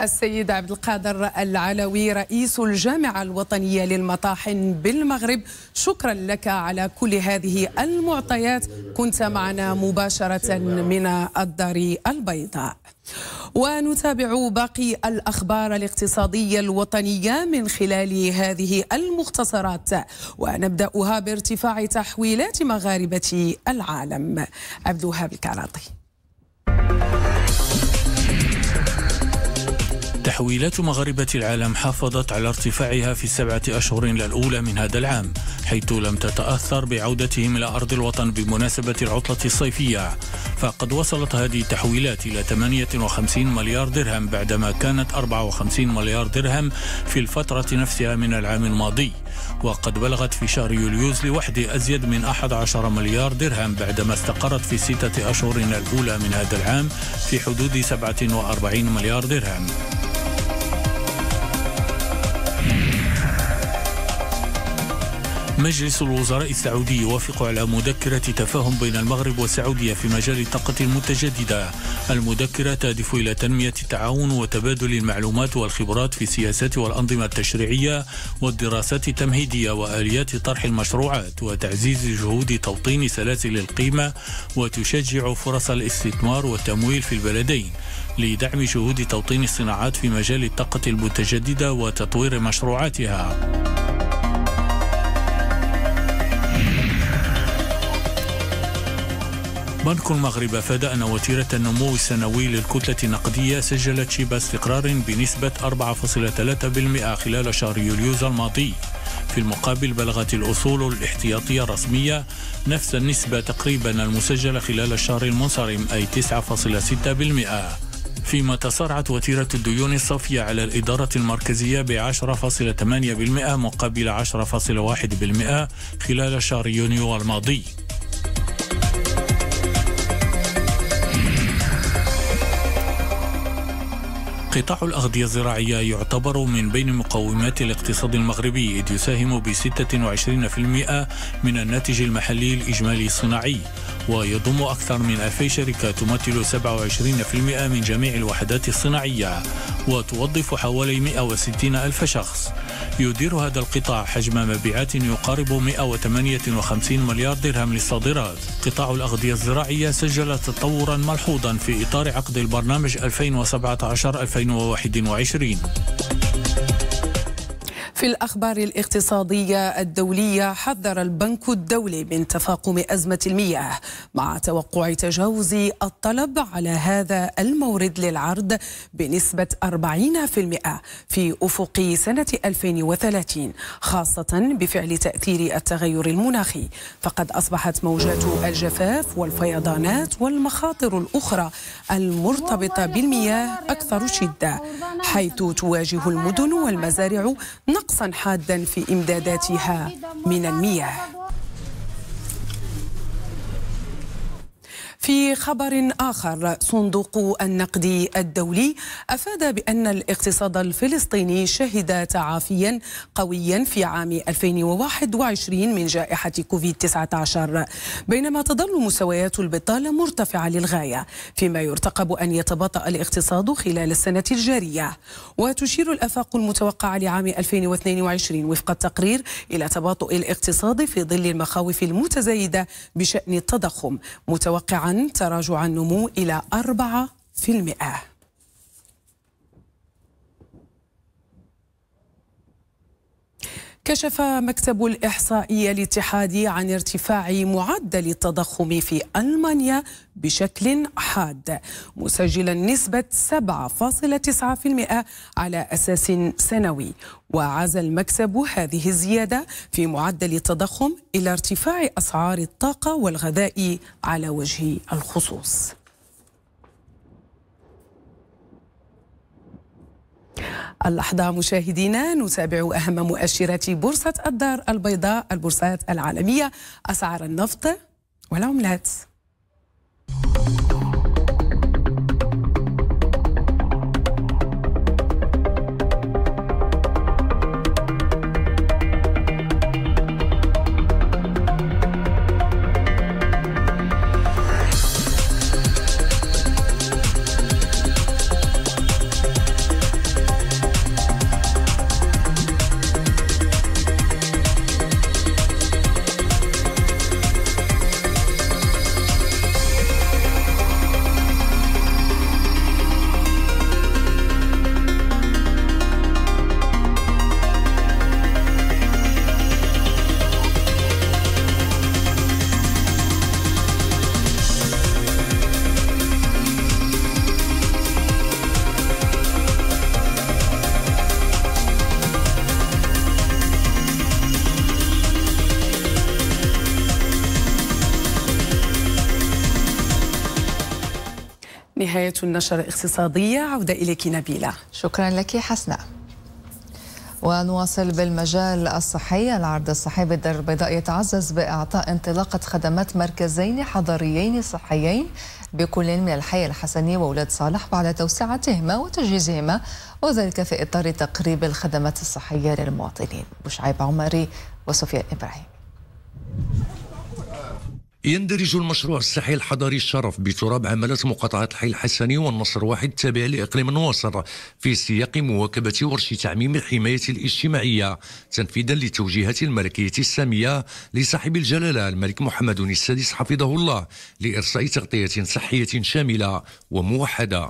السيد عبد القادر العلوي، رئيس الجامعة الوطنية للمطاحن بالمغرب، شكرا لك على كل هذه المعطيات، كنت معنا مباشرة من الدار البيضاء. ونتابع باقي الأخبار الاقتصادية الوطنية من خلال هذه المختصرات، ونبدأها بارتفاع تحويلات مغاربة العالم. عبد الوهاب الكراطي. تحويلات مغاربة العالم حافظت على ارتفاعها في 7 أشهر الأولى من هذا العام، حيث لم تتأثر بعودتهم إلى أرض الوطن بمناسبة العطلة الصيفية، فقد وصلت هذه التحويلات إلى 58 مليار درهم بعدما كانت 54 مليار درهم في الفترة نفسها من العام الماضي، وقد بلغت في شهر يوليوز لوحده أزيد من 11 مليار درهم بعدما استقرت في 6 أشهر الأولى من هذا العام في حدود 47 مليار درهم. مجلس الوزراء السعودي يوافق على مذكرة تفاهم بين المغرب والسعودية في مجال الطاقة المتجددة. المذكرة تهدف إلى تنمية التعاون وتبادل المعلومات والخبرات في السياسات والأنظمة التشريعية والدراسات التمهيدية وآليات طرح المشروعات، وتعزيز جهود توطين سلاسل القيمة، وتشجع فرص الاستثمار والتمويل في البلدين لدعم جهود توطين الصناعات في مجال الطاقة المتجددة وتطوير مشروعاتها. بنك المغرب أفاد أن وتيرة النمو السنوي للكتلة النقدية سجلت شبه استقرار بنسبة 4.3% خلال شهر يوليوز الماضي. في المقابل بلغت الأصول الاحتياطية الرسمية نفس النسبة تقريبا المسجلة خلال الشهر المنصرم، أي 9.6%. فيما تسارعت وتيرة الديون الصافية على الإدارة المركزية ب 10.8% مقابل 10.1% خلال شهر يونيو الماضي. قطاع الأغذية الزراعية يعتبر من بين مقومات الاقتصاد المغربي، إذ يساهم ب 26% من الناتج المحلي الإجمالي الصناعي، ويضم أكثر من 2000 شركة تمثل 27% من جميع الوحدات الصناعية، وتوظف حوالي 160 ألف شخص. يدير هذا القطاع حجم مبيعات يقارب 158 مليار درهم للصادرات. قطاع الأغذية الزراعية سجل تطورا ملحوظا في إطار عقد البرنامج 2017-2021. في الأخبار الاقتصادية الدولية، حذر البنك الدولي من تفاقم أزمة المياه مع توقع تجاوز الطلب على هذا المورد للعرض بنسبة 40% في أفق سنة 2030، خاصة بفعل تأثير التغير المناخي، فقد أصبحت موجات الجفاف والفيضانات والمخاطر الأخرى المرتبطة بالمياه أكثر شدة، حيث تواجه المدن والمزارع نقصا حادا في إمداداتها من المياه. في خبر آخر، صندوق النقد الدولي أفاد بأن الاقتصاد الفلسطيني شهد تعافيا قويا في عام 2021 من جائحة كوفيد-19، بينما تظل مستويات البطالة مرتفعة للغاية، فيما يرتقب أن يتباطأ الاقتصاد خلال السنة الجارية. وتشير الآفاق المتوقعة لعام 2022 وفق التقرير إلى تباطؤ الاقتصاد في ظل المخاوف المتزايدة بشأن التضخم، متوقعا تراجع النمو إلى 4%. كشف مكتب الإحصائي الاتحادي عن ارتفاع معدل التضخم في ألمانيا بشكل حاد، مسجلا نسبة 7.9% على أساس سنوي، وعزى المكتب هذه الزيادة في معدل التضخم إلى ارتفاع أسعار الطاقة والغذاء على وجه الخصوص. اللحظة مشاهدينا نتابع أهم مؤشرات بورصة الدار البيضاء، البورصات العالمية، أسعار النفط والعملات. نهاية النشرة الاقتصادية، عودة إليك نبيلة. شكرا لك حسناء. ونواصل بالمجال الصحي. العرض الصحي بالدار البيضاء يتعزز بإعطاء انطلاقة خدمات مركزين حضريين صحيين بكل من الحي الحسني وولاد صالح وعلى توسعتهما وتجهيزهما، وذلك في إطار تقريب الخدمات الصحية للمواطنين. بوشعيب عمري وسفيان إبراهيم. يندرج المشروع الصحي الحضري الشرف بتراب عملة مقاطعة الحي الحسني والنصر واحد التابع لإقليم النواصر في سياق مواكبة ورش تعميم الحماية الاجتماعية، تنفيذا لتوجيهات الملكية السامية لصاحب الجلالة الملك محمد السادس حفظه الله لإرساء تغطية صحية شاملة وموحدة.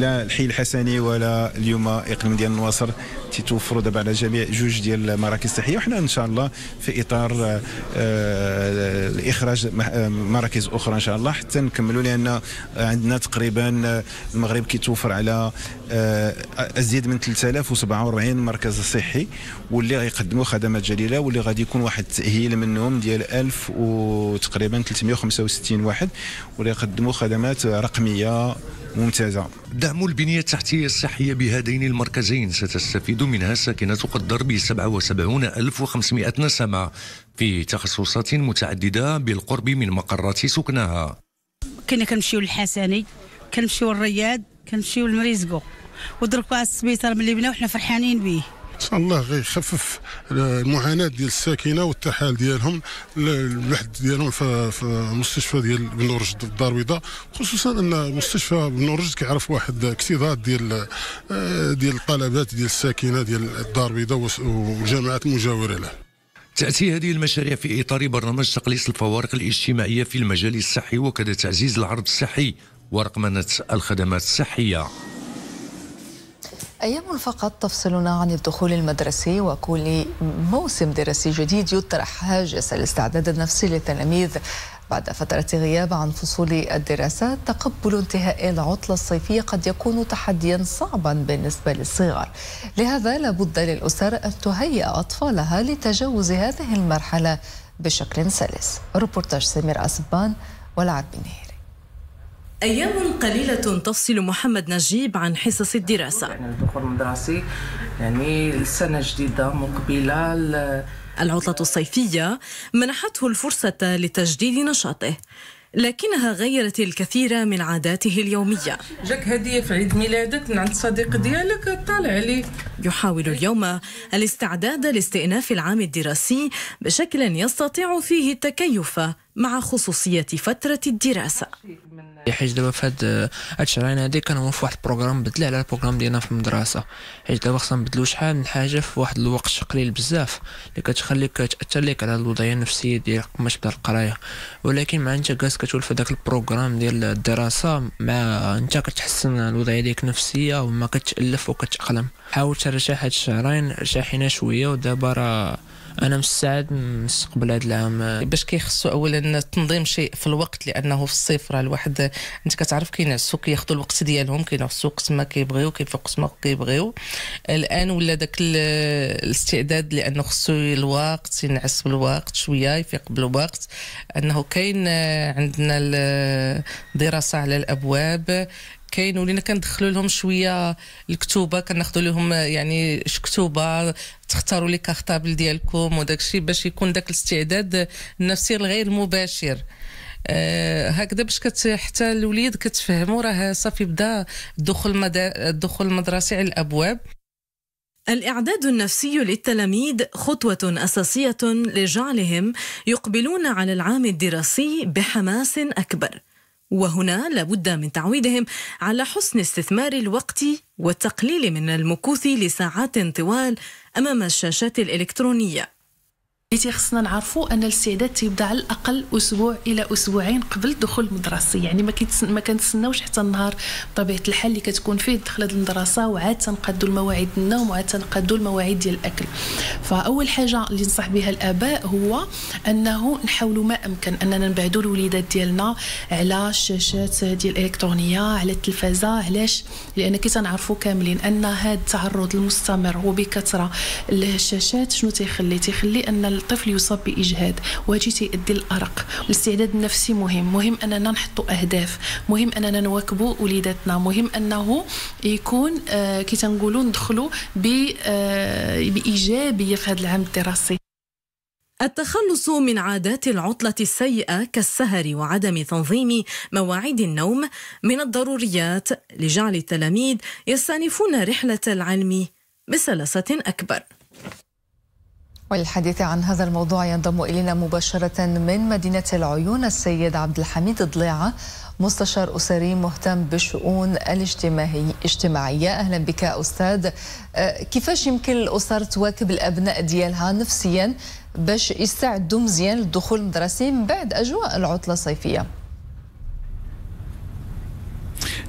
لا الحي الحسني ولا اليوم اقليم ديال النواصر تتوفروا دابا على جميع جوج ديال المراكز الصحيه، وحنا ان شاء الله في اطار الاخراج مراكز اخرى ان شاء الله حتى نكملوا، لان عندنا تقريبا المغرب كيتوفر على ازيد من 3047 مركز صحي واللي غيقدموا خدمات جليله، واللي غادي يكون واحد التاهيل منهم ديال 1000 وتقريبا 365 واحد واللي يقدموا خدمات رقميه ممتازة. دعم البنية التحتية الصحية بهذين المركزين ستستفيد منها ساكنة قدر ب 77,500 نسمة في تخصصات متعددة بالقرب من مقرات سكنها. كنا كنمشيو للحسني، كنمشيو للرياض، كنمشيو لمريزكو ودركوا على السبيطار ملي بناو حنا فرحانين به. ان شاء الله غيخفف المعاناه ديال الساكنه والتحال ديالهم الوحد ديالهم في مستشفى ديال بن رشد في الدار البيضاء، خصوصا ان مستشفى بن رشد كيعرف واحد اكتظاظ ديال الطلبات ديال الساكنه ديال الدار البيضاء والجامعات المجاوره له. تأتي هذه المشاريع في إطار برنامج تقليص الفوارق الاجتماعية في المجال الصحي وكذا تعزيز العرض الصحي ورقمنة الخدمات الصحية. أيام فقط تفصلنا عن الدخول المدرسي، وكل موسم دراسي جديد يطرح هاجس الاستعداد النفسي للتلاميذ بعد فترة غياب عن فصول الدراسات. تقبل انتهاء العطلة الصيفية قد يكون تحديا صعبا بالنسبة للصغار، لهذا لابد للأسر أن تهيئ أطفالها لتجاوز هذه المرحلة بشكل سلس. ريبورتاج سمير أسبان والعربي نهيري. أيام قليلة تفصل محمد نجيب عن حصص الدراسة. يعني الدخول المدرسي يعني السنة الجديدة مقبلة. العطلة الصيفية منحته الفرصة لتجديد نشاطه، لكنها غيرت الكثير من عاداته اليومية. جاك هدية في عيد ميلادك من عند صديق ديالك، طالع عليه. يحاول اليوم الاستعداد لاستئناف العام الدراسي بشكل يستطيع فيه التكيف مع خصوصية فترة الدراسة. حيت دابا في هاد الشهرين هادي كنهضروا في واحد البروغرام بدل على البروغرام ديالنا في المدرسه، حيت دابا خصنا نبدلو شحال من حاجه في واحد الوقت قليل بزاف اللي كتخليك تاثر لك على الوضعيه النفسيه ديالك باش تبدا القرايه. ولكن مع انت جالس كتولف داك البروغرام ديال الدراسه، مع انت كتحسن الوضعيه ديالك نفسيه وما كتالف وكتأقلم. حاول ترشح هاد الشهرين شاحنه شويه، ودابا راه أنا مستعد نستقبل هذا العام. باش كيخصو أولا تنظيم شيء في الوقت، لأنه في الصيف راه الواحد أنت كتعرف كينعسو كياخذوا الوقت ديالهم، كينعسو وقت ما كيبغيو كيفيقوا وقت ما كيبغيو. الآن ولا داك الاستعداد لأنه خصو الوقت ينعس بالوقت شوية يفيق بالوقت، أنه كاين عندنا الدراسة على الأبواب، كاين ولينا كندخلوا لهم شويه الكتوبه، كناخذوا لهم يعني كتوبه تختاروا لي كارطابل ديالكم وداك الشيء باش يكون داك الاستعداد النفسي الغير مباشر. هكذا باش حتى الوليد كتفهموا راه صافي بدا الدخول المدرسي على الابواب. الإعداد النفسي للتلاميذ خطوة أساسية لجعلهم يقبلون على العام الدراسي بحماس أكبر، وهنا لابد من تعويدهم على حسن استثمار الوقت والتقليل من المكوث لساعات طوال أمام الشاشات الإلكترونية. خصنا نعرفوا أن الاستعداد تيبدا على الأقل أسبوع إلى أسبوعين قبل الدخول المدرسي، يعني ما كنتسناوش حتى النهار بطبيعة الحال اللي كتكون فيه دخلت المدرسة، وعاد تنقادوا المواعيد النوم وعاد تنقادوا المواعيد ديال الأكل. فأول حاجة اللي ننصح بها الآباء هو أنه نحاولوا ما أمكن أننا نبعدوا الوليدات ديالنا على الشاشات ديال الإلكترونية على التلفازة. علاش؟ لأن كي تنعرفوا كاملين أن هذا التعرض المستمر وبكثرة للشاشات شنو تيخلي؟ تيخلي أن الطفل يصاب بإجهاد، وهادشي تيؤدي للأرق. الاستعداد النفسي مهم، مهم أننا نحطوا أهداف، مهم أننا نواكبوا وليداتنا، مهم أنه يكون كي تنقولوا ندخلوا بإيجابية في هذا العام الدراسي. التخلص من عادات العطلة السيئة كالسهر وعدم تنظيم مواعيد النوم من الضروريات لجعل التلاميذ يستأنفون رحلة العلم بسلاسة أكبر. والحديث عن هذا الموضوع ينضم إلينا مباشرة من مدينة العيون السيد عبد الحميد ضليعة، مستشار أسري مهتم بالشؤون الاجتماعية. أهلا بك أستاذ. كيفاش يمكن الأسر تواكب الأبناء ديالها نفسيا باش يستعدوا مزيان للدخول المدرسي من بعد أجواء العطلة الصيفية؟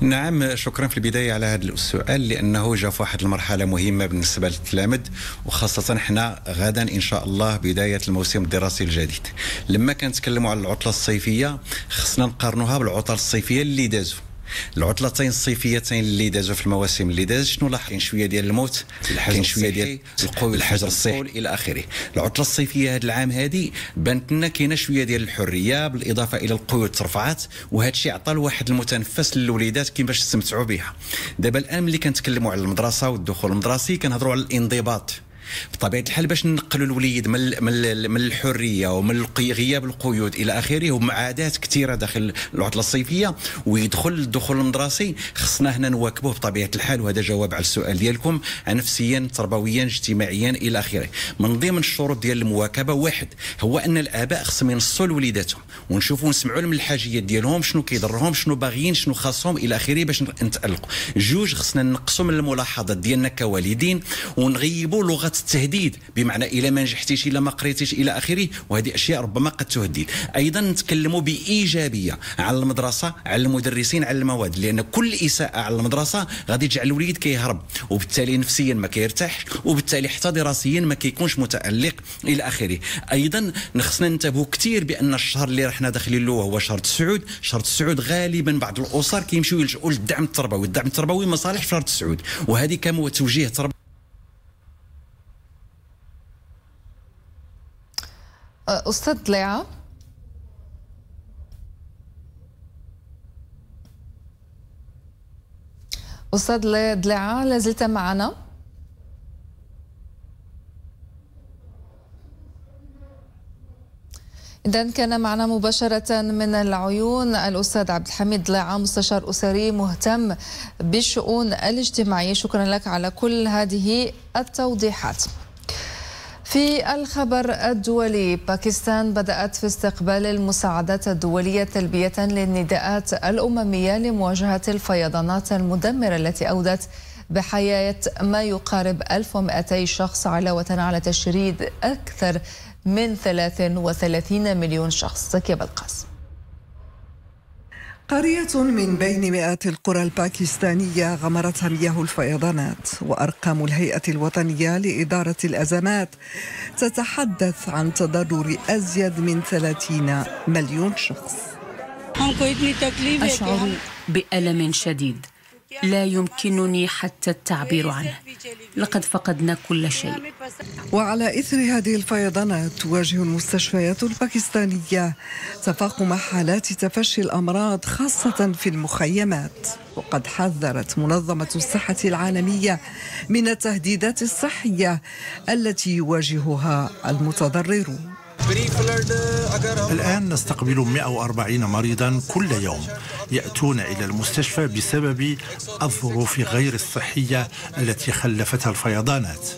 نعم، شكرا في البداية على هذا السؤال، لأنه جاء في واحد المرحلة مهمة بالنسبة للتلامذ، وخاصة حنا غدا إن شاء الله بداية الموسم الدراسي الجديد. لما كنتكلموا على العطلة الصيفية خصنا نقارنوها بالعطل الصيفية اللي دازوا. العطلتين الصيفيتين اللي دازوا في المواسم اللي دازت شنو لاحظ؟ كاين شويه ديال الموت، كاين شويه ديال الحجر الصحي الى اخره. العطله الصيفيه هذا العام هذه بانت لنا كاينه شويه ديال الحريه، بالاضافه الى القيود ترفعات، وهذا الشيء عطى واحد المتنفس للوليدات كيفاش يستمتعوا بها. دابا الان ملي كنتكلموا على المدرسه والدخول المدرسي كنهضروا على الانضباط، بطبيعه الحال باش ننقلوا الوليد من الحريه ومن غياب القيود الى اخره ومع عادات كثيره داخل العطله الصيفيه ويدخل الدخول المدرسي، خصنا هنا نواكبوه بطبيعه الحال. وهذا جواب على السؤال ديالكم نفسيا تربويا اجتماعيا الى اخره. من ضمن الشروط ديال المواكبه واحد هو ان الاباء خصهم ينصوا لوليداتهم ونشوفوا نسمعوا لهم الحاجيات ديالهم، شنو كيضرهم، شنو باغيين، شنو خاصهم الى اخره باش نتالقوا. جوج خصنا نقسم الملاحظات ديالنا كوالدين ونغيبوا لغه التهديد، بمعنى الى ما نجحتيش الى ما قريتيش الى اخره، وهذه اشياء ربما قد تهدد. ايضا نتكلموا بايجابيه على المدرسه، على المدرسين، على المواد، لان كل اساءه على المدرسه غادي تجعل الوليد كيهرب وبالتالي نفسيا ما كيرتاحش وبالتالي حتى دراسيا ما كيكونش متالق الى اخره. ايضا خصنا ننتبهوا كثير بان الشهر اللي رحنا داخلين له هو شهر السعود. شهر السعود غالبا بعض الاسر كيمشيو يلجؤوا للدعم التربوي، الدعم التربوي مصالح في شهر السعود، وهذه كم توجيه تربوي. أستاذ ضليعة، أستاذ ضليعة لازلت معنا؟ إذن كان معنا مباشرة من العيون الأستاذ عبد الحميد ضليعة، مستشار أسري مهتم بالشؤون الاجتماعية. شكرا لك على كل هذه التوضيحات. في الخبر الدولي، باكستان بدأت في استقبال المساعدات الدولية تلبية للنداءات الأممية لمواجهة الفيضانات المدمرة التي أودت بحياة ما يقارب 1200 شخص، علاوة على تشريد أكثر من 33 مليون شخص. زكية بالقاسم. قرية من بين مئات القرى الباكستانية غمرتها مياه الفيضانات، وأرقام الهيئة الوطنية لإدارة الأزمات تتحدث عن تضرر أزيد من 30 مليون شخص. أشعر بألم شديد لا يمكنني حتى التعبير عنه، لقد فقدنا كل شيء. وعلى إثر هذه الفيضانات تواجه المستشفيات الباكستانية تفاقم حالات تفشي الأمراض خاصة في المخيمات، وقد حذرت منظمة الصحة العالمية من التهديدات الصحية التي يواجهها المتضررون. الآن نستقبل 140 مريضا كل يوم يأتون إلى المستشفى بسبب الظروف غير الصحية التي خلفتها الفيضانات.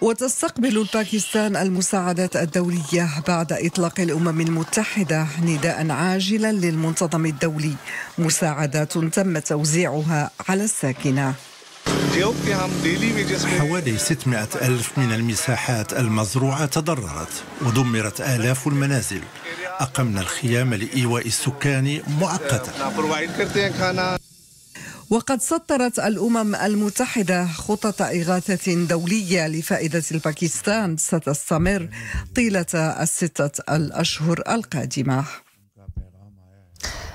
وتستقبل الباكستان المساعدات الدولية بعد إطلاق الأمم المتحدة نداء عاجلا للمنتظم الدولي، مساعدات تم توزيعها على الساكنة. حوالي 600 ألف من المساحات المزروعة تضررت ودمرت آلاف المنازل. أقمنا الخيام لإيواء السكان مؤقتا. وقد سطرت الأمم المتحدة خطط إغاثة دولية لفائدة الباكستان ستستمر طيلة ال6 الأشهر القادمة.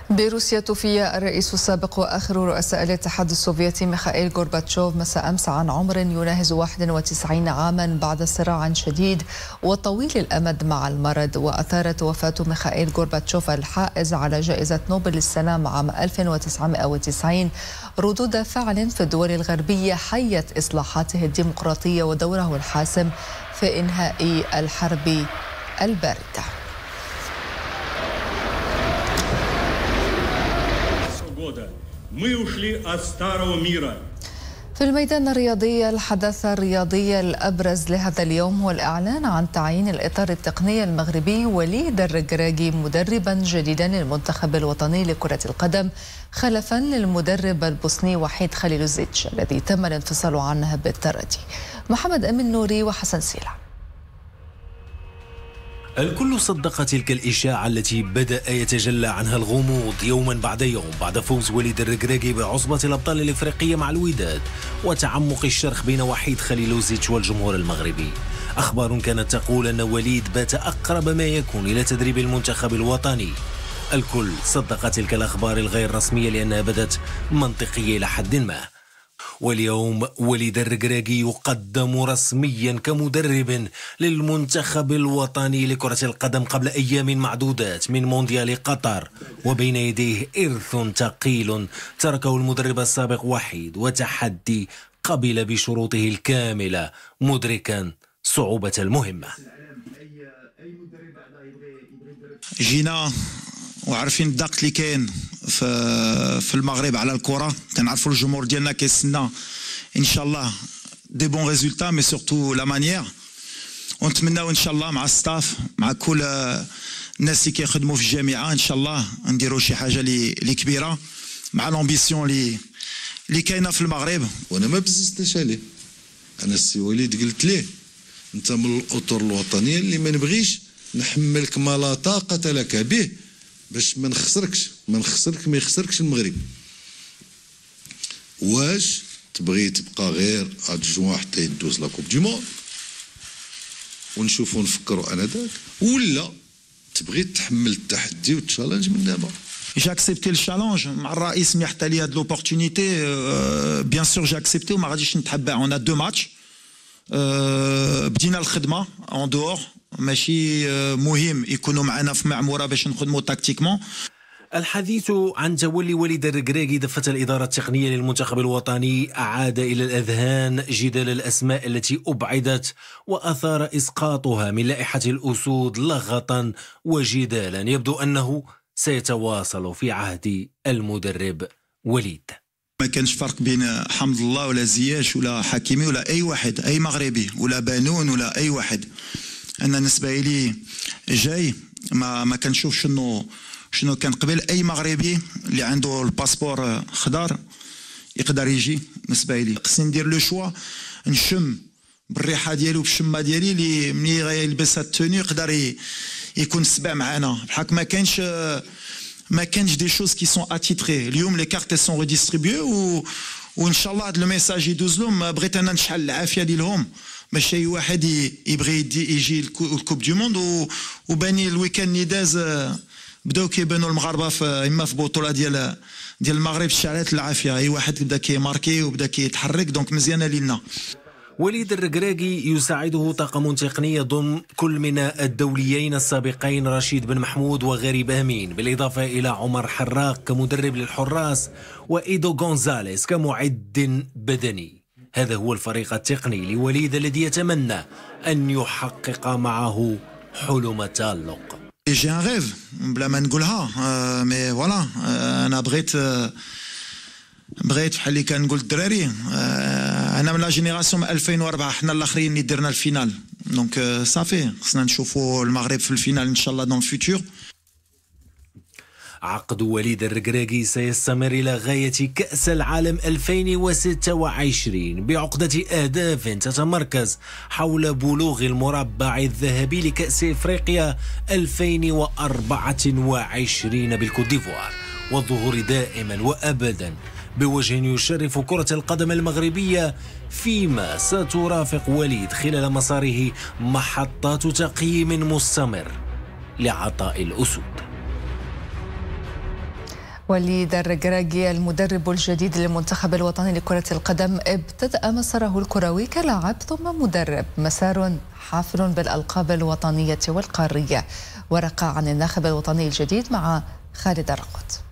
بروسيا توفي الرئيس السابق واخر رؤساء الاتحاد السوفيتي ميخائيل غورباتشوف مساء امس عن عمر يناهز 91 عاما بعد صراع شديد وطويل الامد مع المرض. واثارت وفاه ميخائيل غورباتشوف الحائز على جائزه نوبل للسلام عام 1990 ردود فعل في الدول الغربيه حيت اصلاحاته الديمقراطيه ودوره الحاسم في انهاء الحرب البارده. في الميدان الرياضي، الحدث الرياضي الأبرز لهذا اليوم هو الإعلان عن تعيين الإطار التقني المغربي وليد الركراكي مدربا جديدا للمنتخب الوطني لكرة القدم خلفا للمدرب البوسني وحيد خليلوزيتش الذي تم الانفصال عنه بالتردي. محمد أمين نوري وحسن سيلع. الكل صدق تلك الإشاعة التي بدأ يتجلى عنها الغموض يوما بعد يوم بعد فوز وليد الركراكي بعصبة الأبطال الإفريقية مع الوداد وتعمق الشرخ بين وحيد خليلوزيتش والجمهور المغربي. أخبار كانت تقول أن وليد بات أقرب ما يكون إلى تدريب المنتخب الوطني. الكل صدق تلك الأخبار الغير رسمية لأنها بدت منطقية إلى حد ما. واليوم وليد الركراكي يقدم رسميا كمدرب للمنتخب الوطني لكرة القدم قبل أيام معدودات من مونديال قطر، وبين يديه إرث ثقيل تركه المدرب السابق وحيد وتحدي قبل بشروطه الكاملة مدركا صعوبة المهمة. جينا وعارفين الضغط اللي كاين في المغرب على الكرة، كنعرفوا الجمهور ديالنا كيستنى ان شاء الله دي بون ريزولتا، مي سورتو لا مانيير. ونتمناو ان شاء الله مع الستاف، مع كل الناس اللي كيخدموا في الجامعه، ان شاء الله نديروا شي حاجه اللي كبيره مع لامبيسيون اللي كاينه في المغرب. وانا ما بززتش عليه، انا السي وليد قلت ليه انت من الاطر الوطنيه اللي ما نبغيش نحملك ما لا طاقه لك به باش ما يخسركش المغرب. واش تبغي تبقى غير ادجوان حتى يدوز لا كوب دي مون ونشوفوا نفكروا انا ذاك، ولا تبغي تحمل التحدي والتشالنج من دابا؟ جاكسبتي التشالنج مع الرئيس، ملي حتى لي هاد لوبورتونيتي بيان سور جاكسبتي وما غاديش نتحبع. اون ا دو ماتش بدينا الخدمه اون دور، ماشي مهم يكونوا معنا في معموره باش نخدموا تاكتيكمون. الحديث عن تولي وليد الركراكي ضفة الإدارة التقنية للمنتخب الوطني أعاد إلى الأذهان جدل الأسماء التي أبعدت وأثار إسقاطها من لائحة الأسود لغطا وجدالا، يبدو أنه سيتواصل في عهد المدرب وليد. ما كانش فرق بين حمد الله ولا زياش ولا حكيمي ولا أي واحد، أي مغربي ولا بانون ولا أي واحد. أنا بالنسبة لي جاي ما كنشوفش شنو كان قبل. أي مغربي اللي عنده الباسبور خضر يقدر يجي. بالنسبة لي خصني ندير لو شوا، نشم بالريحة ديالو بالشمة ديالي اللي ملي غيلبس هاد التوني يقدر يكون السبع معنا. بحق ما كانش دي شوز كي سون اتيتري. اليوم لي كارت سون ريديستريبيو وإن شاء الله هاد الميساج يدوز لهم. بغيت أنا نشحل العافية ديالهم، ماشي أي واحد يبغي يجي الكوب دي موند. وباني الويكاند اللي داز بداو كيبانوا المغاربه في بطوله ديال المغرب شعلات العافيه، اي واحد بدا كيماركي وبدا كيتحرك، دونك مزيانه لينا. وليد الركراكي يساعده طاقم تقني يضم كل من الدوليين السابقين رشيد بن محمود وغريب امين، بالاضافه الى عمر حراق كمدرب للحراس وايدو غونزاليس كمعد بدني. هذا هو الفريق التقني لوليد الذي يتمنى ان يحقق معه حلم التألق. J'ai un rêve, بلا ما نقولها، مي فوالا أنا بغيت بحال اللي كنقول الدراري، أنا من لا جينيراسيون 2004، حنا الآخرين اللي درنا الفينال، دونك صافي خصنا نشوفوا المغرب في الفينال إن شاء الله دون الفيتور. عقد وليد الركراكي سيستمر إلى غاية كأس العالم 2026 بعقدة أهداف تتمركز حول بلوغ المربع الذهبي لكأس إفريقيا 2024 بالكوت ديفوار، والظهور دائما وأبدا بوجه يشرف كرة القدم المغربية، فيما سترافق وليد خلال مساره محطات تقييم مستمر لعطاء الأسود. وليد الركراكي المدرب الجديد للمنتخب الوطني لكرة القدم ابتدأ مساره الكروي كلاعب ثم مدرب، مسار حافل بالألقاب الوطنية والقارية. ورقة عن الناخب الوطني الجديد مع خالد الرقط.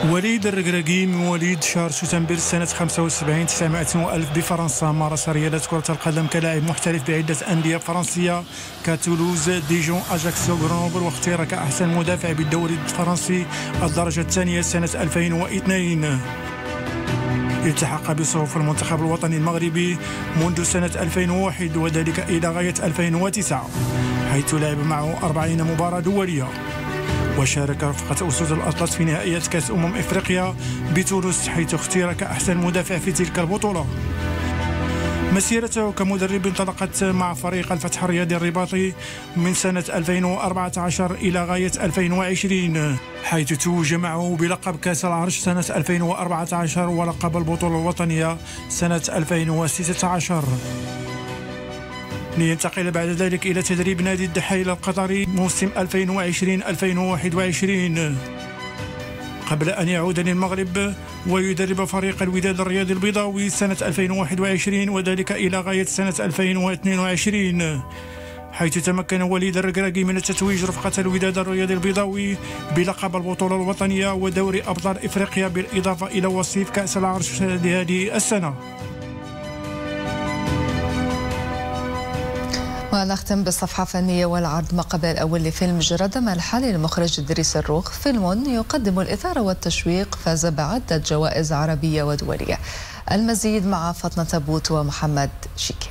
وليد الركراكي مواليد شهر شتنبر سنة 75 900 ألف بفرنسا، مارس رياضة كرة القدم كلاعب محترف بعدة أندية فرنسية كتولوز، ديجون، أجاكسو، غرونبل، واختير كأحسن مدافع بالدوري الفرنسي الدرجة الثانية سنة 2002. التحق بصفوف المنتخب الوطني المغربي منذ سنة 2001 وذلك إلى غاية 2009، حيث لعب معه 40 مباراة دولية. وشارك رفقة أسود الأطلس في نهائيات كأس إفريقيا بتونس، حيث اختير كأحسن مدافع في تلك البطولة. مسيرته كمدرب انطلقت مع فريق الفتح الرياضي الرباطي من سنة 2014 إلى غاية 2020، حيث توج معه بلقب كأس العرش سنة 2014 ولقب البطولة الوطنية سنة 2016. لينتقل بعد ذلك إلى تدريب نادي الدحيل القطري موسم 2020-2021 قبل أن يعود للمغرب ويدرب فريق الوداد الرياضي البيضاوي سنة 2021 وذلك إلى غاية سنة 2022. حيث تمكن وليد الركراكي من التتويج رفقة الوداد الرياضي البيضاوي بلقب البطولة الوطنية ودوري أبطال إفريقيا، بالإضافة إلى وصيف كأس العرش لهذه السنة. ونختم بالصفحة الفنية والعرض مقبل الأول لفيلم جراد مالحة للمخرج إدريس الروخ، فيلم يقدم الإثارة والتشويق، فاز بعدة جوائز عربية ودولية. المزيد مع فاطمة تبوت ومحمد شيكي.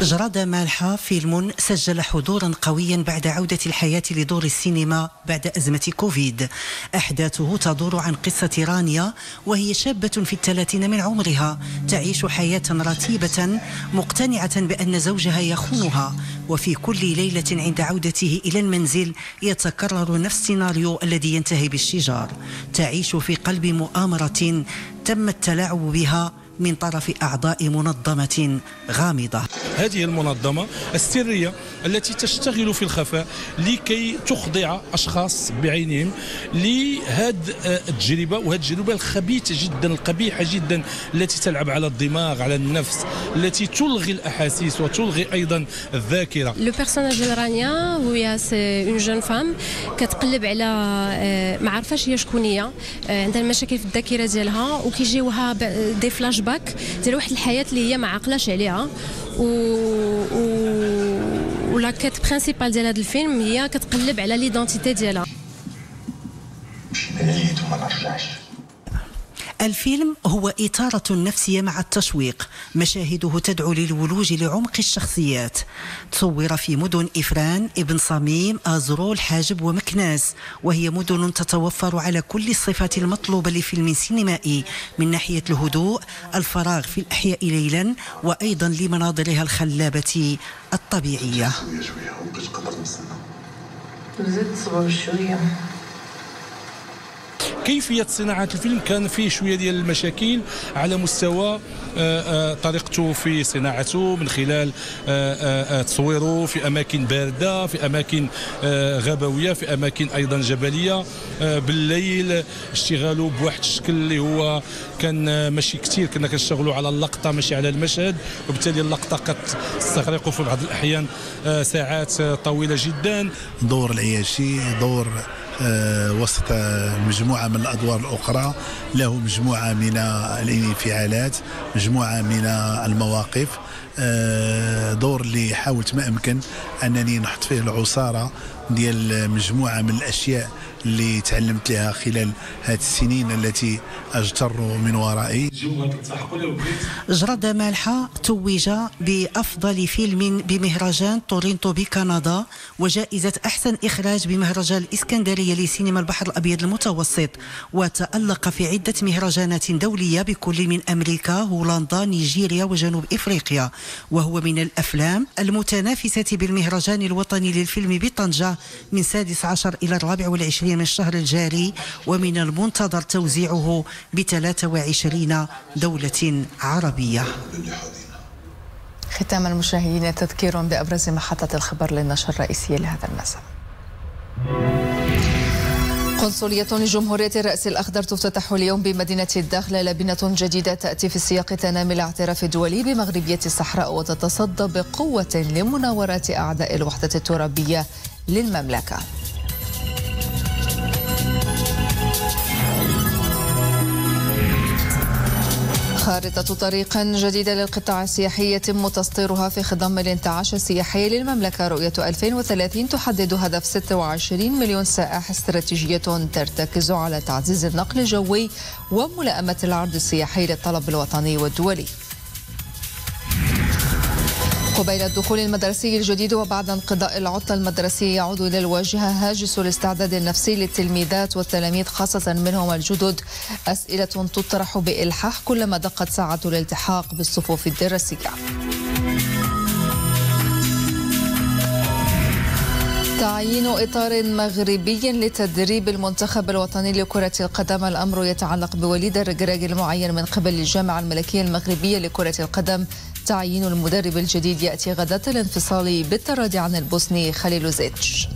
جراد مالحة فيلم سجل حضورا قويا بعد عودة الحياة لدور السينما بعد أزمة كوفيد. أحداثه تدور عن قصة رانيا، وهي شابة في الثلاثين من عمرها تعيش حياة رتيبة مقتنعة بأن زوجها يخونها، وفي كل ليلة عند عودته إلى المنزل يتكرر نفس السيناريو الذي ينتهي بالشجار. تعيش في قلب مؤامرة تم التلاعب بها من طرف أعضاء منظمة غامضة. هذه المنظمة السرية التي تشتغل في الخفاء لكي تخضع أشخاص بعينهم لهذه التجربة، وهذه التجربة الخبيثة جدا القبيحة جدا التي تلعب على الدماغ، على النفس، التي تلغي الأحاسيس وتلغي أيضا الذاكرة. لو بيرسوناج رانيا هي اون جون فام كتقلب على ما عرفاش هي شكون هي، عندها مشاكل في الذاكرة ديالها، وكيجيوها دي فلاش باك ديال واحد الحياة اللي هي ما عاقلاش عليها. ولا كات برينسيبال ديال هذا الفيلم هي كتقلب على ليدونتيتي ديالها. الفيلم هو إثارة نفسية مع التشويق، مشاهده تدعو للولوج لعمق الشخصيات. تصور في مدن إفران، ابن صميم، أزرول، حاجب ومكناس، وهي مدن تتوفر على كل الصفات المطلوبة لفيلم سينمائي من ناحية الهدوء، الفراغ في الأحياء ليلا، وأيضا لمناظرها الخلابة الطبيعية. كيفية صناعة الفيلم كان فيه شوية ديال المشاكل على مستوى طريقته في صناعته، من خلال تصويره في أماكن باردة، في أماكن غابوية، في أماكن أيضا جبلية، بالليل اشتغالوا بواحد الشكل اللي هو كان ماشي كتير، كنا كنشتغلوا على اللقطة ماشي على المشهد، وبالتالي اللقطة كتستغرق في بعض الأحيان ساعات طويلة جدا. دور العياشي، دور وسط مجموعة من الأدوار الأخرى، له مجموعة من الانفعالات، مجموعة من المواقف، دور اللي حاولت ما أمكن أنني نحط فيه العصارة ديال مجموعة من الأشياء اللي تعلمت لها خلال هذه السنين التي أجتر من ورائي. جراد مالحة توج بأفضل فيلم بمهرجان تورنتو بكندا، وجائزة أحسن إخراج بمهرجان الإسكندرية لسينما البحر الأبيض المتوسط، وتألق في عدة مهرجانات دولية بكل من أمريكا، هولندا، نيجيريا وجنوب إفريقيا، وهو من الأفلام المتنافسة بالمهرجان الوطني للفيلم بطنجة من 16 إلى 24 من الشهر الجاري، ومن المنتظر توزيعه ب 23 دولة عربية. ختام المشاهدين تذكير بأبرز محطات الخبر للنشر الرئيسي لهذا المساء. قنصلية لجمهورية الرأس الأخضر تفتتح اليوم بمدينة الداخلة، لبنة جديدة تأتي في سياق تنامي الاعتراف الدولي بمغربية الصحراء، وتتصدى بقوة لمناورات أعداء الوحدة الترابية للمملكة. خارطة طريق جديدة للقطاع السياحي يتم تسطيرها في خضم الانتعاش السياحي للمملكة، رؤية 2030 تحدد هدف 26 مليون سائح، استراتيجية ترتكز على تعزيز النقل الجوي وملائمة العرض السياحي للطلب الوطني والدولي. قبيل الدخول المدرسي الجديد وبعد انقضاء العطلة المدرسية يعود إلى الواجهة هاجس الاستعداد النفسي للتلميذات والتلاميذ، خاصة منهم الجدد. أسئلة تطرح بإلحاح كلما دقت ساعة الالتحاق بالصفوف الدراسية. تعيين إطار مغربي لتدريب المنتخب الوطني لكرة القدم، الأمر يتعلق بوليد الركراكي المعين من قبل الجامعة الملكية المغربية لكرة القدم. تعيين المدرب الجديد يأتي غداة الانفصال بالتراجع عن البوسني خليلوزيتش.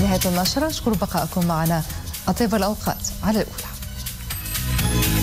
نهاية النشرة، أشكر بقاءكم معنا، أطيب الأوقات على الأولى.